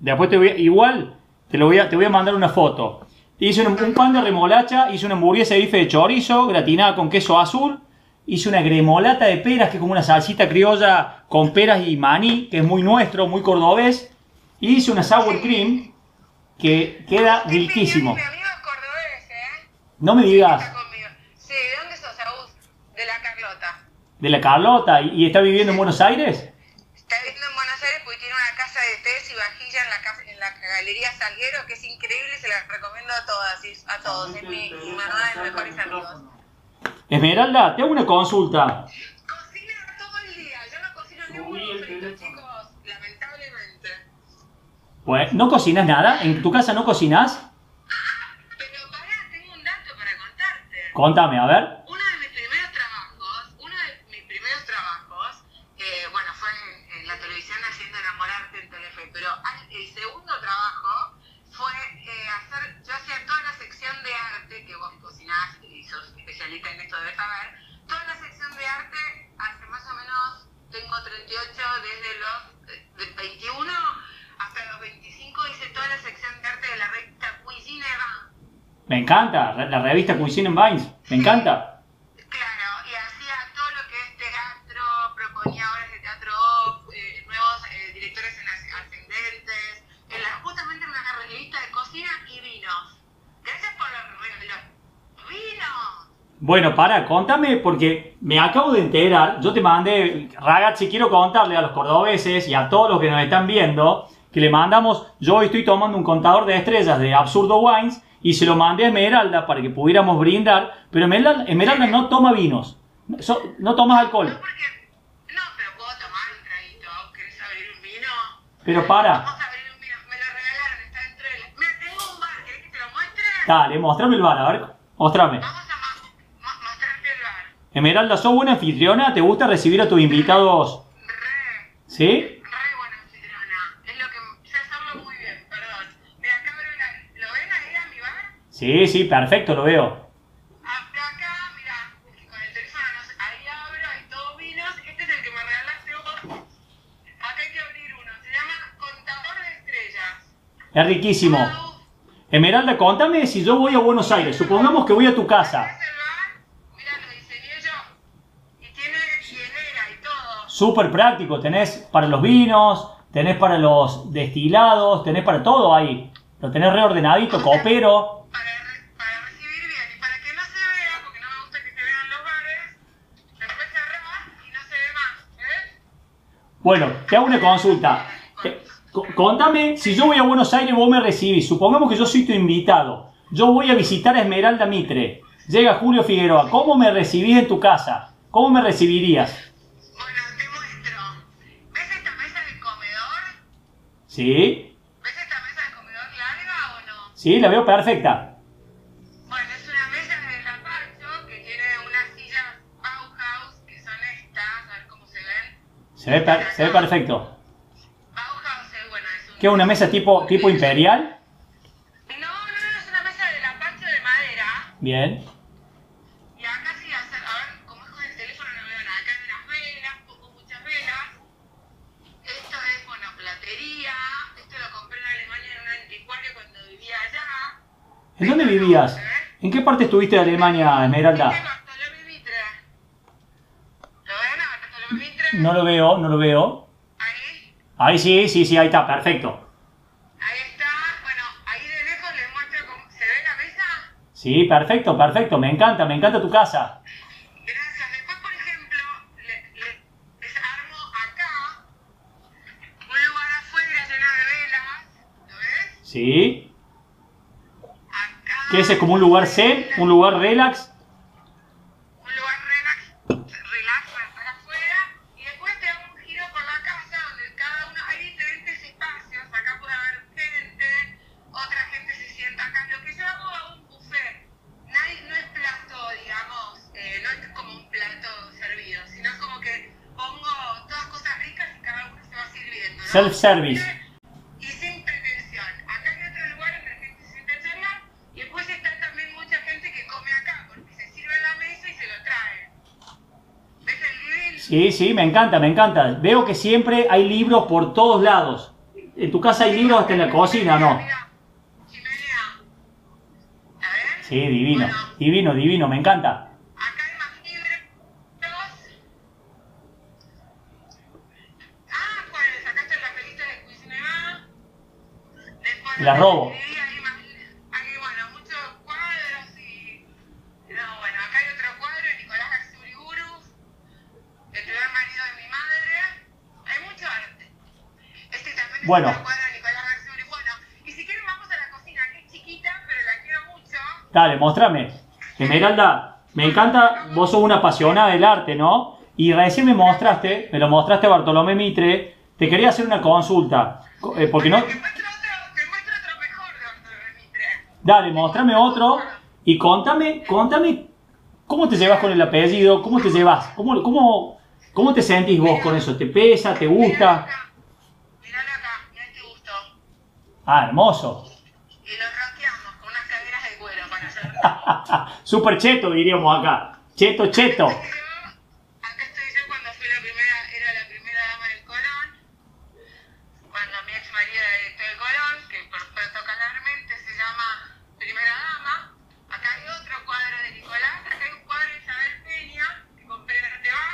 Después te voy a, igual te voy a mandar una foto. Hice un pan de remolacha, hice una hamburguesa de bife de chorizo, gratinada con queso azul. Hice una gremolata de peras, que es como una salsita criolla con peras y maní, que es muy nuestro, muy cordobés. Y hice una sour cream que queda riquísimo. Mi amigo es cordobés, ¿eh? No me digas. Sí, ¿de dónde sos, Agus? De la Carlota. ¿De la Carlota? ¿Y está viviendo en Buenos Aires? Está viviendo en Buenos Aires porque tiene una casa de tés y vajilla en la Galería Salguero, que es increíble, se la recomiendo a todas y a todos. Es mi hermana de los mejores amigos. Esmeralda, te hago una consulta. Cocina todo el día, yo no cocino ni un frito, chicos. Pues, ¿no cocinas nada? ¿En tu casa no cocinas? Pero pará, tengo un dato para contarte. Contame, a ver. Uno de mis primeros trabajos, bueno, fue en la televisión haciendo Enamorarte en Telefe, pero el segundo trabajo fue yo hacía toda la sección de arte, que vos cocinás y sos especialista en esto, debes saber, toda la sección de arte, hace más o menos, tengo 38, desde los 21... hasta los 25 hice toda la sección de arte de la revista Cuisine en Vines. Me encanta, la revista Cuisine en Vines, me encanta. Claro, y hacía todo lo que es teatro, proponía obras de teatro, nuevos directores en ascendentes, justamente en una revista de cocina y vinos. Gracias por los vinos. Bueno, para, contame, porque me acabo de enterar, yo te mandé, ragazzi, quiero contarle a los cordobeses y a todos los que nos están viendo, que le mandamos, yo hoy estoy tomando un contador de estrellas de Absurdo Wines y se lo mandé a Esmeralda para que pudiéramos brindar, pero Esmeralda no toma vinos, no tomas alcohol. No, pero puedo tomar un traguito. ¿Querés abrir un vino? Pero para. Vamos a abrir un vino, me lo regalaron, está dentro de la... Mira, tengo un bar, ¿querés que te lo muestre? Dale, mostrame el bar, a ver, mostrame. Vamos a mostrarte el bar. Esmeralda, ¿sos buena anfitriona? ¿Te gusta recibir a tus invitados? Re. ¿Sí? Sí, perfecto, lo veo. De acá, mirá, con el teléfono ahí abro, hay todos vinos. Este es el que me regalaste vos. Acá hay que abrir uno, se llama Contador de Estrellas. Es riquísimo. Hello. Esmeralda, contame si yo voy a Buenos Aires, supongamos que voy a tu casa. Súper práctico, tenés para los vinos, tenés para los destilados, tenés para todo ahí. Lo tenés reordenadito, copero. Para recibir bien y para que no se vea, porque no me gusta que se vean los bares, después cerrás y no se ve más, ¿eh? Bueno, te hago una consulta. Contame, si yo voy a Buenos Aires, vos me recibís. Supongamos que yo soy tu invitado. Yo voy a visitar a Esmeralda Mitre. Llega Julio Figueroa. ¿Cómo me recibís en tu casa? ¿Cómo me recibirías? ¿Sí? ¿Ves esta mesa de comedor larga o no? Sí, la veo perfecta. Bueno, es una mesa de lapacho que tiene unas sillas Bauhaus, que son estas, a ver cómo se ven. Se ve perfecto. Bauhaus es bueno, es un... ¿Qué, una mesa tipo imperial? No, es una mesa de lapacho de madera. Bien. Y acá sí, a ver, como es con el teléfono no veo nada. Acá hay unas velas, muchas velas. Esto es, bueno, platería. Esto lo compré en Alemania en un anticuario cuando vivía allá. ¿En dónde vivías? ¿En qué parte estuviste de Alemania, Esmeralda? En Bartolomé Mitre. ¿Lo ven a Bartolomé Mitre? No lo veo. ¿Ahí? Ahí sí, ahí está, perfecto. Ahí está, bueno, ahí de lejos les muestro cómo se ve la mesa. Sí, perfecto, me encanta tu casa. ¿Sí? ¿Qué es como un lugar zen? ¿Un lugar relax? Un lugar relax para afuera. Y después te da un giro por la casa donde cada uno... Hay diferentes espacios. Acá puede haber gente. Otra gente se sienta acá. Lo que yo hago es un buffet. No es plato, digamos. No es como un plato servido. Sino es como que pongo todas cosas ricas y cada uno se va sirviendo, ¿no? Self-service. Sí, me encanta. Veo que siempre hay libros por todos lados. ¿En tu casa hay libros hasta en la cocina o no? Sí, divino, me encanta. Acá hay más libros. Ah, pues acá está la revista de Cuisine en Vines. La robo. Bueno. Y si quieren vamos a la cocina, que es chiquita, pero la quiero mucho. Dale, mostrame. Esmeralda, me encanta, vos sos una apasionada del arte, ¿no? Y recién me lo mostraste Bartolomé Mitre. Te quería hacer una consulta. Porque no... Te muestro otro mejor, Bartolomé Mitre. Dale, mostrame otro y contame cómo te llevas con el apellido, cómo te llevas, cómo te sentís vos con eso. ¿Te pesa? ¿Te gusta? Ah, hermoso. Y lo ranqueamos con unas caderas de cuero para hacer. Súper cheto, diríamos acá. Cheto. Acá estoy yo cuando fui la primera dama del Colón. Cuando mi ex marido era director del Colón, que por tocalarmente se llama Primera Dama. Acá hay otro cuadro de Nicolás. Acá hay un cuadro de Isabel Peña, que compré en Arteba.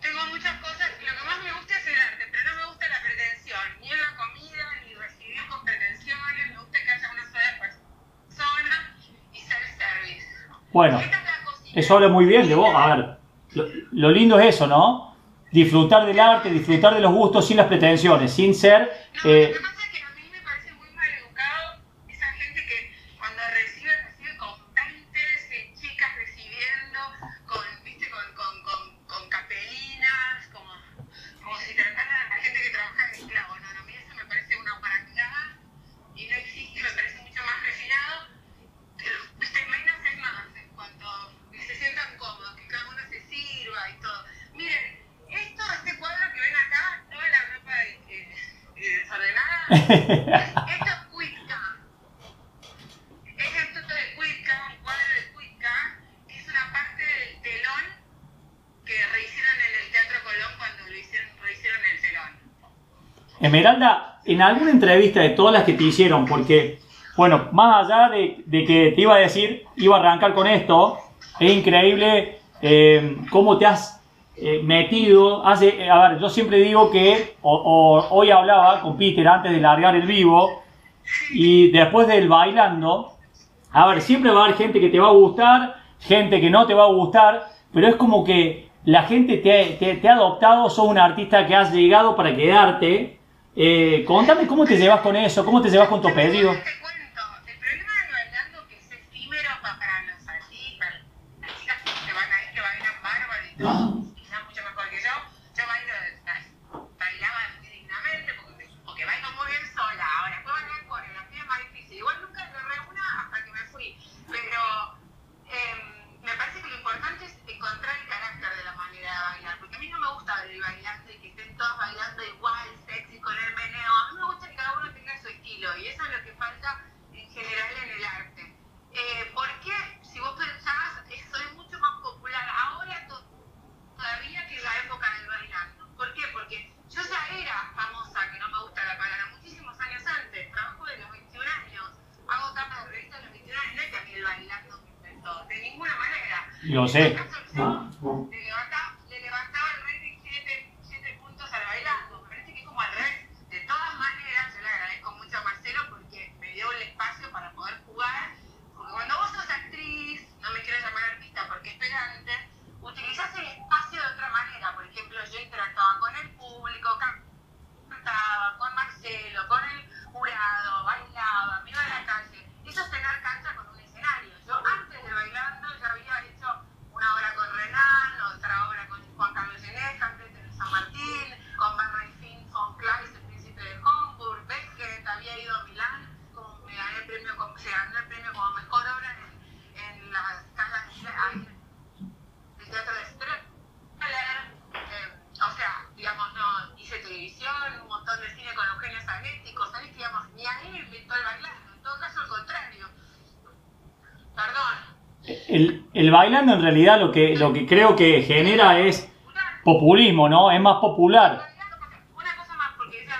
Tengo muchas cosas. Lo que más me gusta es el arte, pero no me gusta la pretensión. Ni en la comida, ni recibir con pretensiones. Me gusta que haya una sola persona y self-service. Bueno, eso habla muy bien de vos. A ver, lo lindo es eso, ¿no? Disfrutar del arte, disfrutar de los gustos sin las pretensiones, sin ser... Lo que pasa es que a mí me parece muy mal educado esa gente que cuando recibe constantes chicas recibiendo, con capelinas, como si tratara a la gente que trabaja de esclavo. No, a mí eso me parece una barangada y no existe, me parece mucho más refinado. Viste, menos es más en cuanto se sientan cómodos, que cada uno se sirva y todo. Miren, este cuadro que ven acá, no es la ropa desordenada, esto es cuica. Es Esmeralda, en alguna entrevista de todas las que te hicieron, porque, bueno, más allá de que te iba a decir, iba a arrancar con esto, es increíble cómo te has metido. A ver, yo siempre digo que, hoy hablaba con Peter antes de largar el vivo, y después del Bailando, a ver, siempre va a haber gente que te va a gustar, gente que no te va a gustar, pero es como que la gente te ha adoptado, sos un artista que has llegado para quedarte. Contame cómo te llevas con eso, cómo te llevas con tu apellido. Te cuento, el problema del Bailando que es efímero para los artistas, para las chicas que van ahí, que bailan bárbaro y todo, quizás mucho mejor que yo. Yo bailaba así dignamente porque bailo muy bien sola. Ahora, después bailar con el actividad más difícil. Igual nunca me reúna hasta que me fui, pero... me parece que lo importante es encontrar el carácter de la manera de bailar, porque a mí no me gusta el bailante y que estén todos bailando igual, sexy, con el meneo. A mí me gusta que cada uno tenga su estilo, y eso es lo que falta en general en el arte. Porque, si vos pensás, soy mucho más popular ahora todavía que en la época del Bailando. ¿Por qué? Porque yo ya era famosa, que no me gusta la palabra, muchísimos años antes. Trabajo de los 21 años, hago tapas de revistas de los 21 años, no es que a mí el Bailando de ninguna manera. Yo sé. Le levantaba el rating 7 puntos al Bailando. Me parece que es como al revés. De todas maneras, yo le agradezco mucho a Marcelo porque me dio el espacio para poder jugar. Porque cuando vos sos actriz, no me quiero llamar artista porque es pedante, utilizás el espacio de otra manera. Por ejemplo, yo interactuaba con el público, cantaba con Marcelo, con el jurado, bailaba, me iba a la calle. Eso es tener cancha con un escenario. Yo antes de Bailando ya había hecho una obra con Renan, otra obra con Juan Carlos Lleneja, con Teatro San Martín, con Van Rijn, con Claes, el príncipe de Homburg, Beckett, había ido a Milán, me gané el premio, se ganó el premio como mejor obra en las casas de teatro de Estrella. O sea, digamos, no hice televisión, un montón de cine con Eugenio Zanetti, cosas que, digamos, ni a él inventó el Bailando, en todo caso al contrario. Perdón. El Bailando en realidad lo que creo que genera es populismo, ¿no? Es más popular. Una cosa más, porque decías,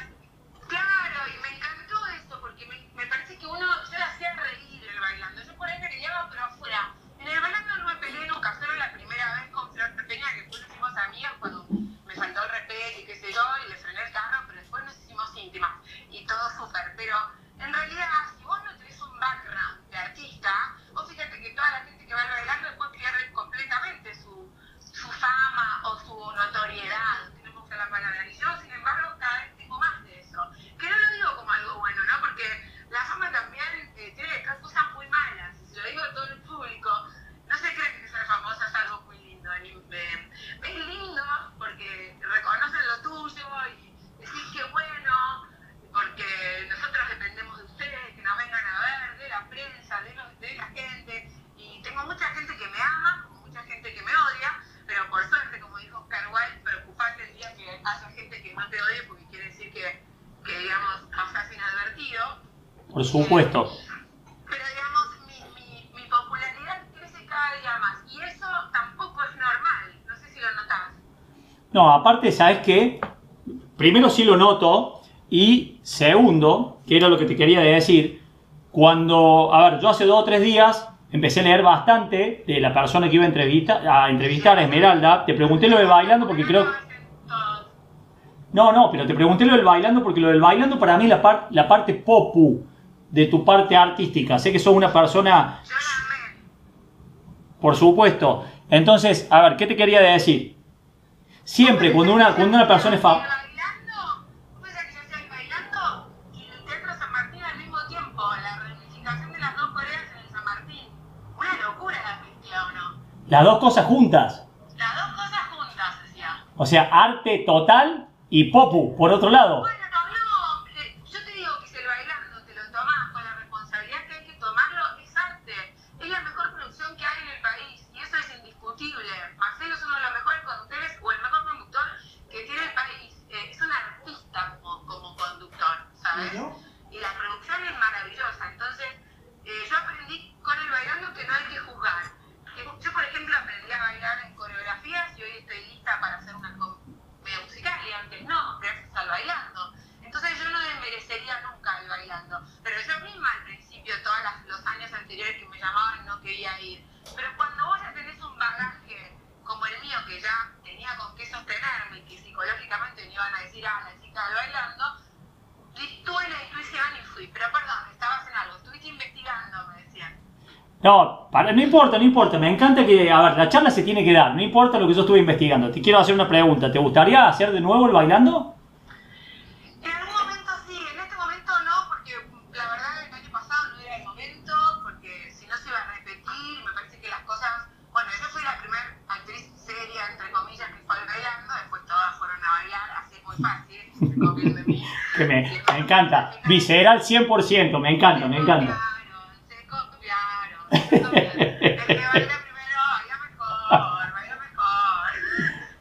claro, y me encantó esto, porque me parece que yo le hacía reír el Bailando. Yo por ahí me peleaba, pero afuera. En el Bailando no me peleé nunca, solo la primera vez con Flor Peña, que después nos hicimos amigas cuando me faltó el respeto y qué sé yo, y le frené el carro, pero después nos hicimos íntimas. Y todo súper, pero en realidad, si vos no tenés un background de artista, vos fíjate que toda la gente que va al Bailando después pierde completamente su fama o su notoriedad, que no me gusta la palabra. Y yo, sin embargo, cada vez tengo más de eso. Que no lo digo como algo bueno, ¿no? Porque la fama también tiene detrás cosas muy malas. Si lo digo a todo el público, no se cree que ser famosa es algo muy lindo. Es lindo porque reconocen lo tuyo y decís que bueno, porque nosotros dependemos de ustedes, que nos vengan a ver, de la prensa, de la gente, y tengo mucha gente que me ama, mucha gente que me odia, pero por suerte, como dijo Oscar Wilde, preocupate el día que haya gente que no te odie, porque quiere decir que digamos, pasás inadvertido. Por supuesto. Pero digamos, mi popularidad crece cada día más, y eso tampoco es normal, no sé si lo notás. No, aparte, ¿sabes qué? Primero sí lo noto. Y segundo, que era lo que te quería decir, cuando, a ver, yo hace 2 o 3 días empecé a leer bastante de la persona que iba a entrevistar a Esmeralda. Te pregunté lo del Bailando porque creo... No, pero te pregunté lo del Bailando porque lo del Bailando para mí es la parte popu de tu parte artística. Sé que sos una persona... Por supuesto. Entonces, a ver, ¿qué te quería decir? Siempre cuando una persona es famosa... Las dos cosas juntas. Las dos cosas juntas, decía. O sea, arte total y popu, por otro lado. Bueno, no, yo te digo que si el Bailando te lo tomás con la responsabilidad que hay que tomarlo, es arte. Es la mejor producción que hay en el país y eso es indiscutible. Marcelo es uno de los mejores conductores o el mejor conductor que tiene el país. Es un artista como conductor, ¿sabes? ¿No? Y la producción es maravillosa. Entonces, yo aprendí con el Bailando que no hay que juzgar. Yo, por ejemplo, aprendí a bailar en coreografías y hoy estoy lista para hacer una comedia musical y antes no, gracias al Bailando. No, no importa, no importa. Me encanta que, a ver, la charla se tiene que dar. No importa lo que yo estuve investigando. Te quiero hacer una pregunta. ¿Te gustaría hacer de nuevo el Bailando? En algún momento sí, en este momento no, porque la verdad el año pasado no era el momento, porque si no se iba a repetir. Me parece que las cosas... Bueno, yo fui la primera actriz seria, entre comillas, que fue al Bailando. Después todas fueron a bailar, así muy fácil. De mí. Que me encanta. Visceral 100%, me encanta, me encanta. Claro, el que baila primero baila mejor,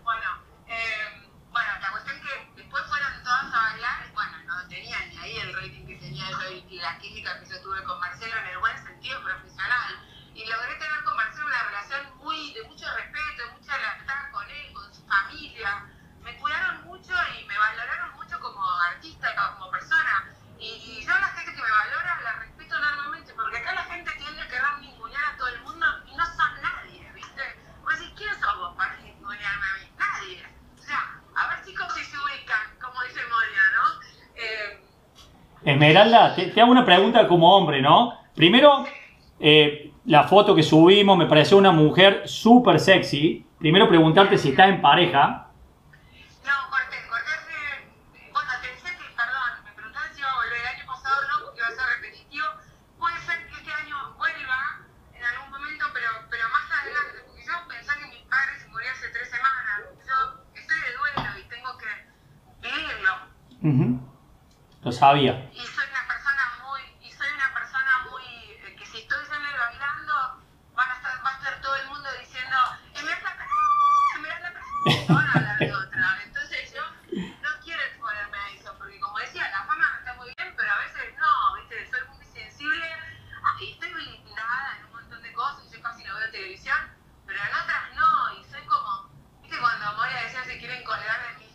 bueno, la cuestión que después fueron todas a bailar, bueno, no tenían ni ahí el rating que tenía yo y la química que yo tuve con Marcelo en el buen sentido profesional, y logré tener con Marcelo una relación muy, de mucho respeto, mucha lealtad con él, con su familia, me cuidaron mucho y me valoraron mucho como artista, como persona, y yo la gente que me valora la respeto enormemente, porque acá la gente tiene que dar ningunear a todo el mundo y no son nadie, ¿viste? Pues si ¿quién sos vos para ningunearme a mí? Nadie. O sea, a ver chicos si se ubican, como dice Moria, ¿no? Esmeralda, te hago una pregunta como hombre, ¿no? Primero, la foto que subimos me pareció una mujer súper sexy. Primero preguntarte si estás en pareja. Lo sabía. Y soy una persona muy que si estoy en el Bailando va a estar todo el mundo diciendo Esmeralda la otra. Entonces yo no quiero exponerme a eso, porque como decía, la fama está muy bien, pero a veces no, viste, soy muy sensible y estoy blindada en un montón de cosas, yo casi no veo televisión, pero en otras no, y soy como, viste, cuando Moria decía se quieren colgar de mis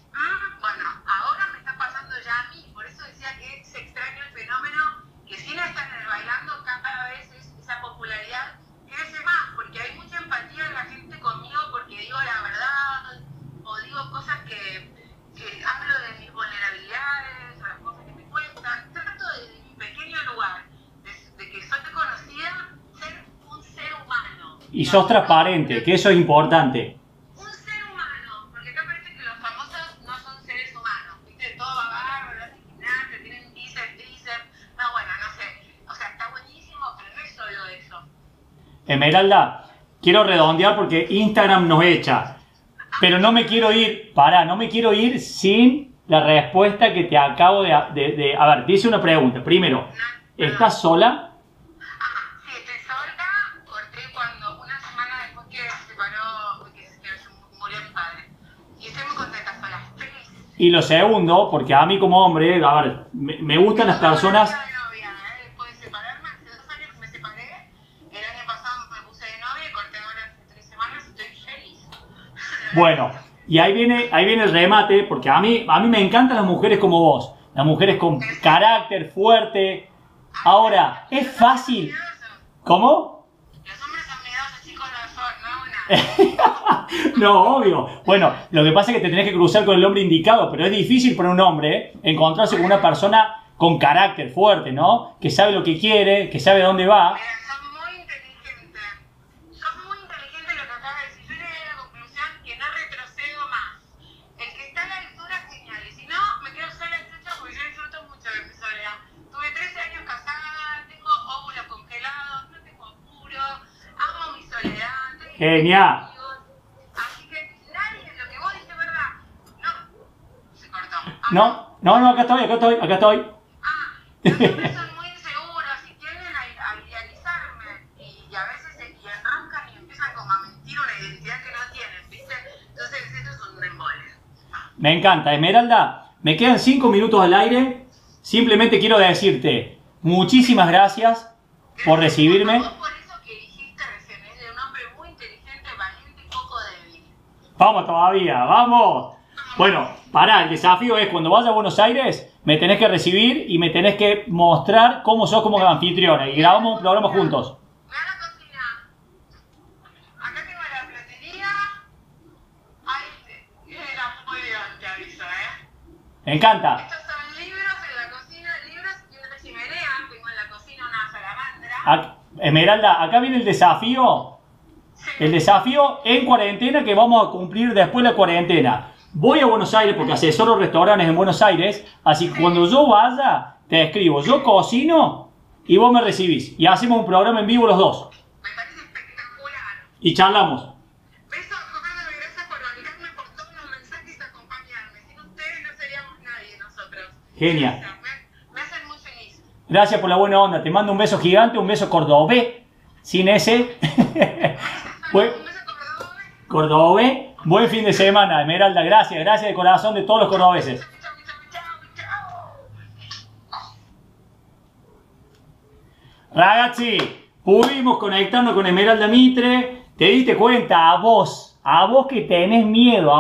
bueno, ahora me está pasando ya a mí, por eso decía que se extraña el fenómeno, que si no están en el Bailando cada vez esa popularidad crece más, porque hay mucha empatía en la gente conmigo, porque digo la verdad, o digo cosas que hablo de mis vulnerabilidades, o las cosas que me cuentan, trato de mi pequeño lugar, de que soy conocida, ser un ser humano. Y sos transparente, que eso es importante. Esmeralda, quiero redondear porque Instagram nos echa, pero no me quiero ir, no me quiero ir sin la respuesta que te acabo de a ver, te hice una pregunta. Primero, ¿estás sola? Sí, estoy sola, corté cuando, una semana después que se paró, que murió mi padre, y estoy muy contenta sola. Y lo segundo, porque a mí como hombre, a ver, me gustan las personas... Bueno, y ahí viene el remate, porque a mí me encantan las mujeres como vos, las mujeres con carácter fuerte. Ahora, es fácil. ¿Cómo? Los hombres son miedosos, chicos, no son, no una. No, obvio. Bueno, lo que pasa es que te tenés que cruzar con el hombre indicado, pero es difícil para un hombre encontrarse con una persona con carácter fuerte, ¿no? Que sabe lo que quiere, que sabe a dónde va. Genial. Así que nadie, lo que vos dijiste, ¿verdad? No, se cortó. No, acá estoy. Los hombres son muy inseguros y tienden a idealizarme y a veces se arrancan y empiezan como a mentir una identidad que no tienen, ¿viste? Entonces esto es un embole. Me encanta, Esmeralda. Me quedan 5 minutos al aire. Simplemente quiero decirte muchísimas gracias por recibirme. Vamos todavía, vamos. Bueno, pará, el desafío es cuando vayas a Buenos Aires, me tenés que recibir y me tenés que mostrar cómo sos como anfitriona y grabamos un programa juntos. Voy a la cocina. Acá tengo la platería. Ahí era muy bien, te aviso, ¿eh? Me encanta. Estos son libros en la cocina, libros y una chimenea. Tengo en la cocina una salamandra. Esmeralda, acá viene el desafío. El desafío en cuarentena que vamos a cumplir después de la cuarentena. Voy a Buenos Aires porque asesoro restaurantes en Buenos Aires. Así que cuando yo vaya, te escribo. Yo cocino y vos me recibís. Y hacemos un programa en vivo los dos. Me parece espectacular. Y charlamos. Besos, Fernando, gracias por validarme, por todos los mensajes y acompañarme. Sin ustedes no seríamos nadie nosotros. Genial. Me hacen muy feliz. Gracias por la buena onda. Te mando un beso gigante, un beso cordobés. Sin ese. Cordobés. Buen fin de semana, Esmeralda. Gracias, gracias de corazón de todos los cordobeses. Ragazzi, pudimos conectarnos con Esmeralda Mitre. Te diste cuenta, a vos que tenés miedo,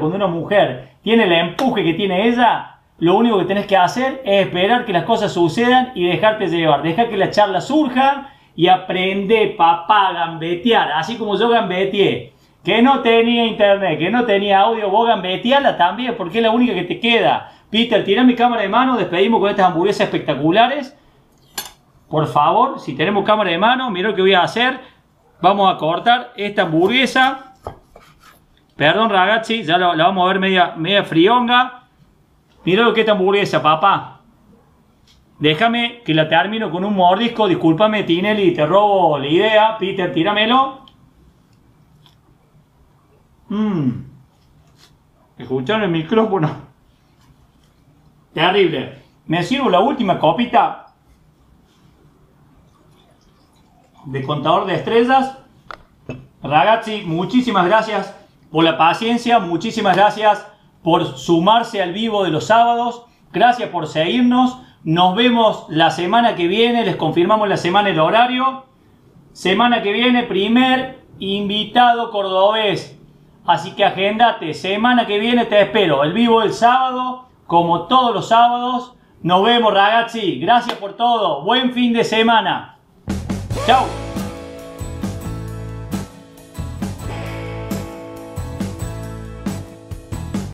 cuando una mujer tiene el empuje que tiene ella, lo único que tenés que hacer es esperar que las cosas sucedan y dejarte llevar. Deja que la charla surja y aprende, papá, a gambetear, así como yo gambeteé. Que no tenía internet, que no tenía audio, vos gambeteala también, porque es la única que te queda. Peter, tirá mi cámara de mano, despedimos con estas hamburguesas espectaculares. Por favor, si tenemos cámara de mano, mirá lo que voy a hacer. Vamos a cortar esta hamburguesa. Perdón, ragazzi, ya la vamos a ver media frionga. Mirá lo que es esta hamburguesa, papá. Déjame que la termino con un mordisco. Discúlpame, Tinelli, te robo la idea. Peter, tíramelo. Escucharon el micrófono. Terrible. Me sirvo la última copita de contador de estrellas. Ragazzi, muchísimas gracias por la paciencia. Muchísimas gracias por sumarse al vivo de los sábados. Gracias por seguirnos. Nos vemos la semana que viene. Les confirmamos la semana el horario. Semana que viene, primer invitado cordobés. Así que agéndate, semana que viene te espero, el vivo el sábado, como todos los sábados. Nos vemos, ragazzi, gracias por todo, buen fin de semana. Chao.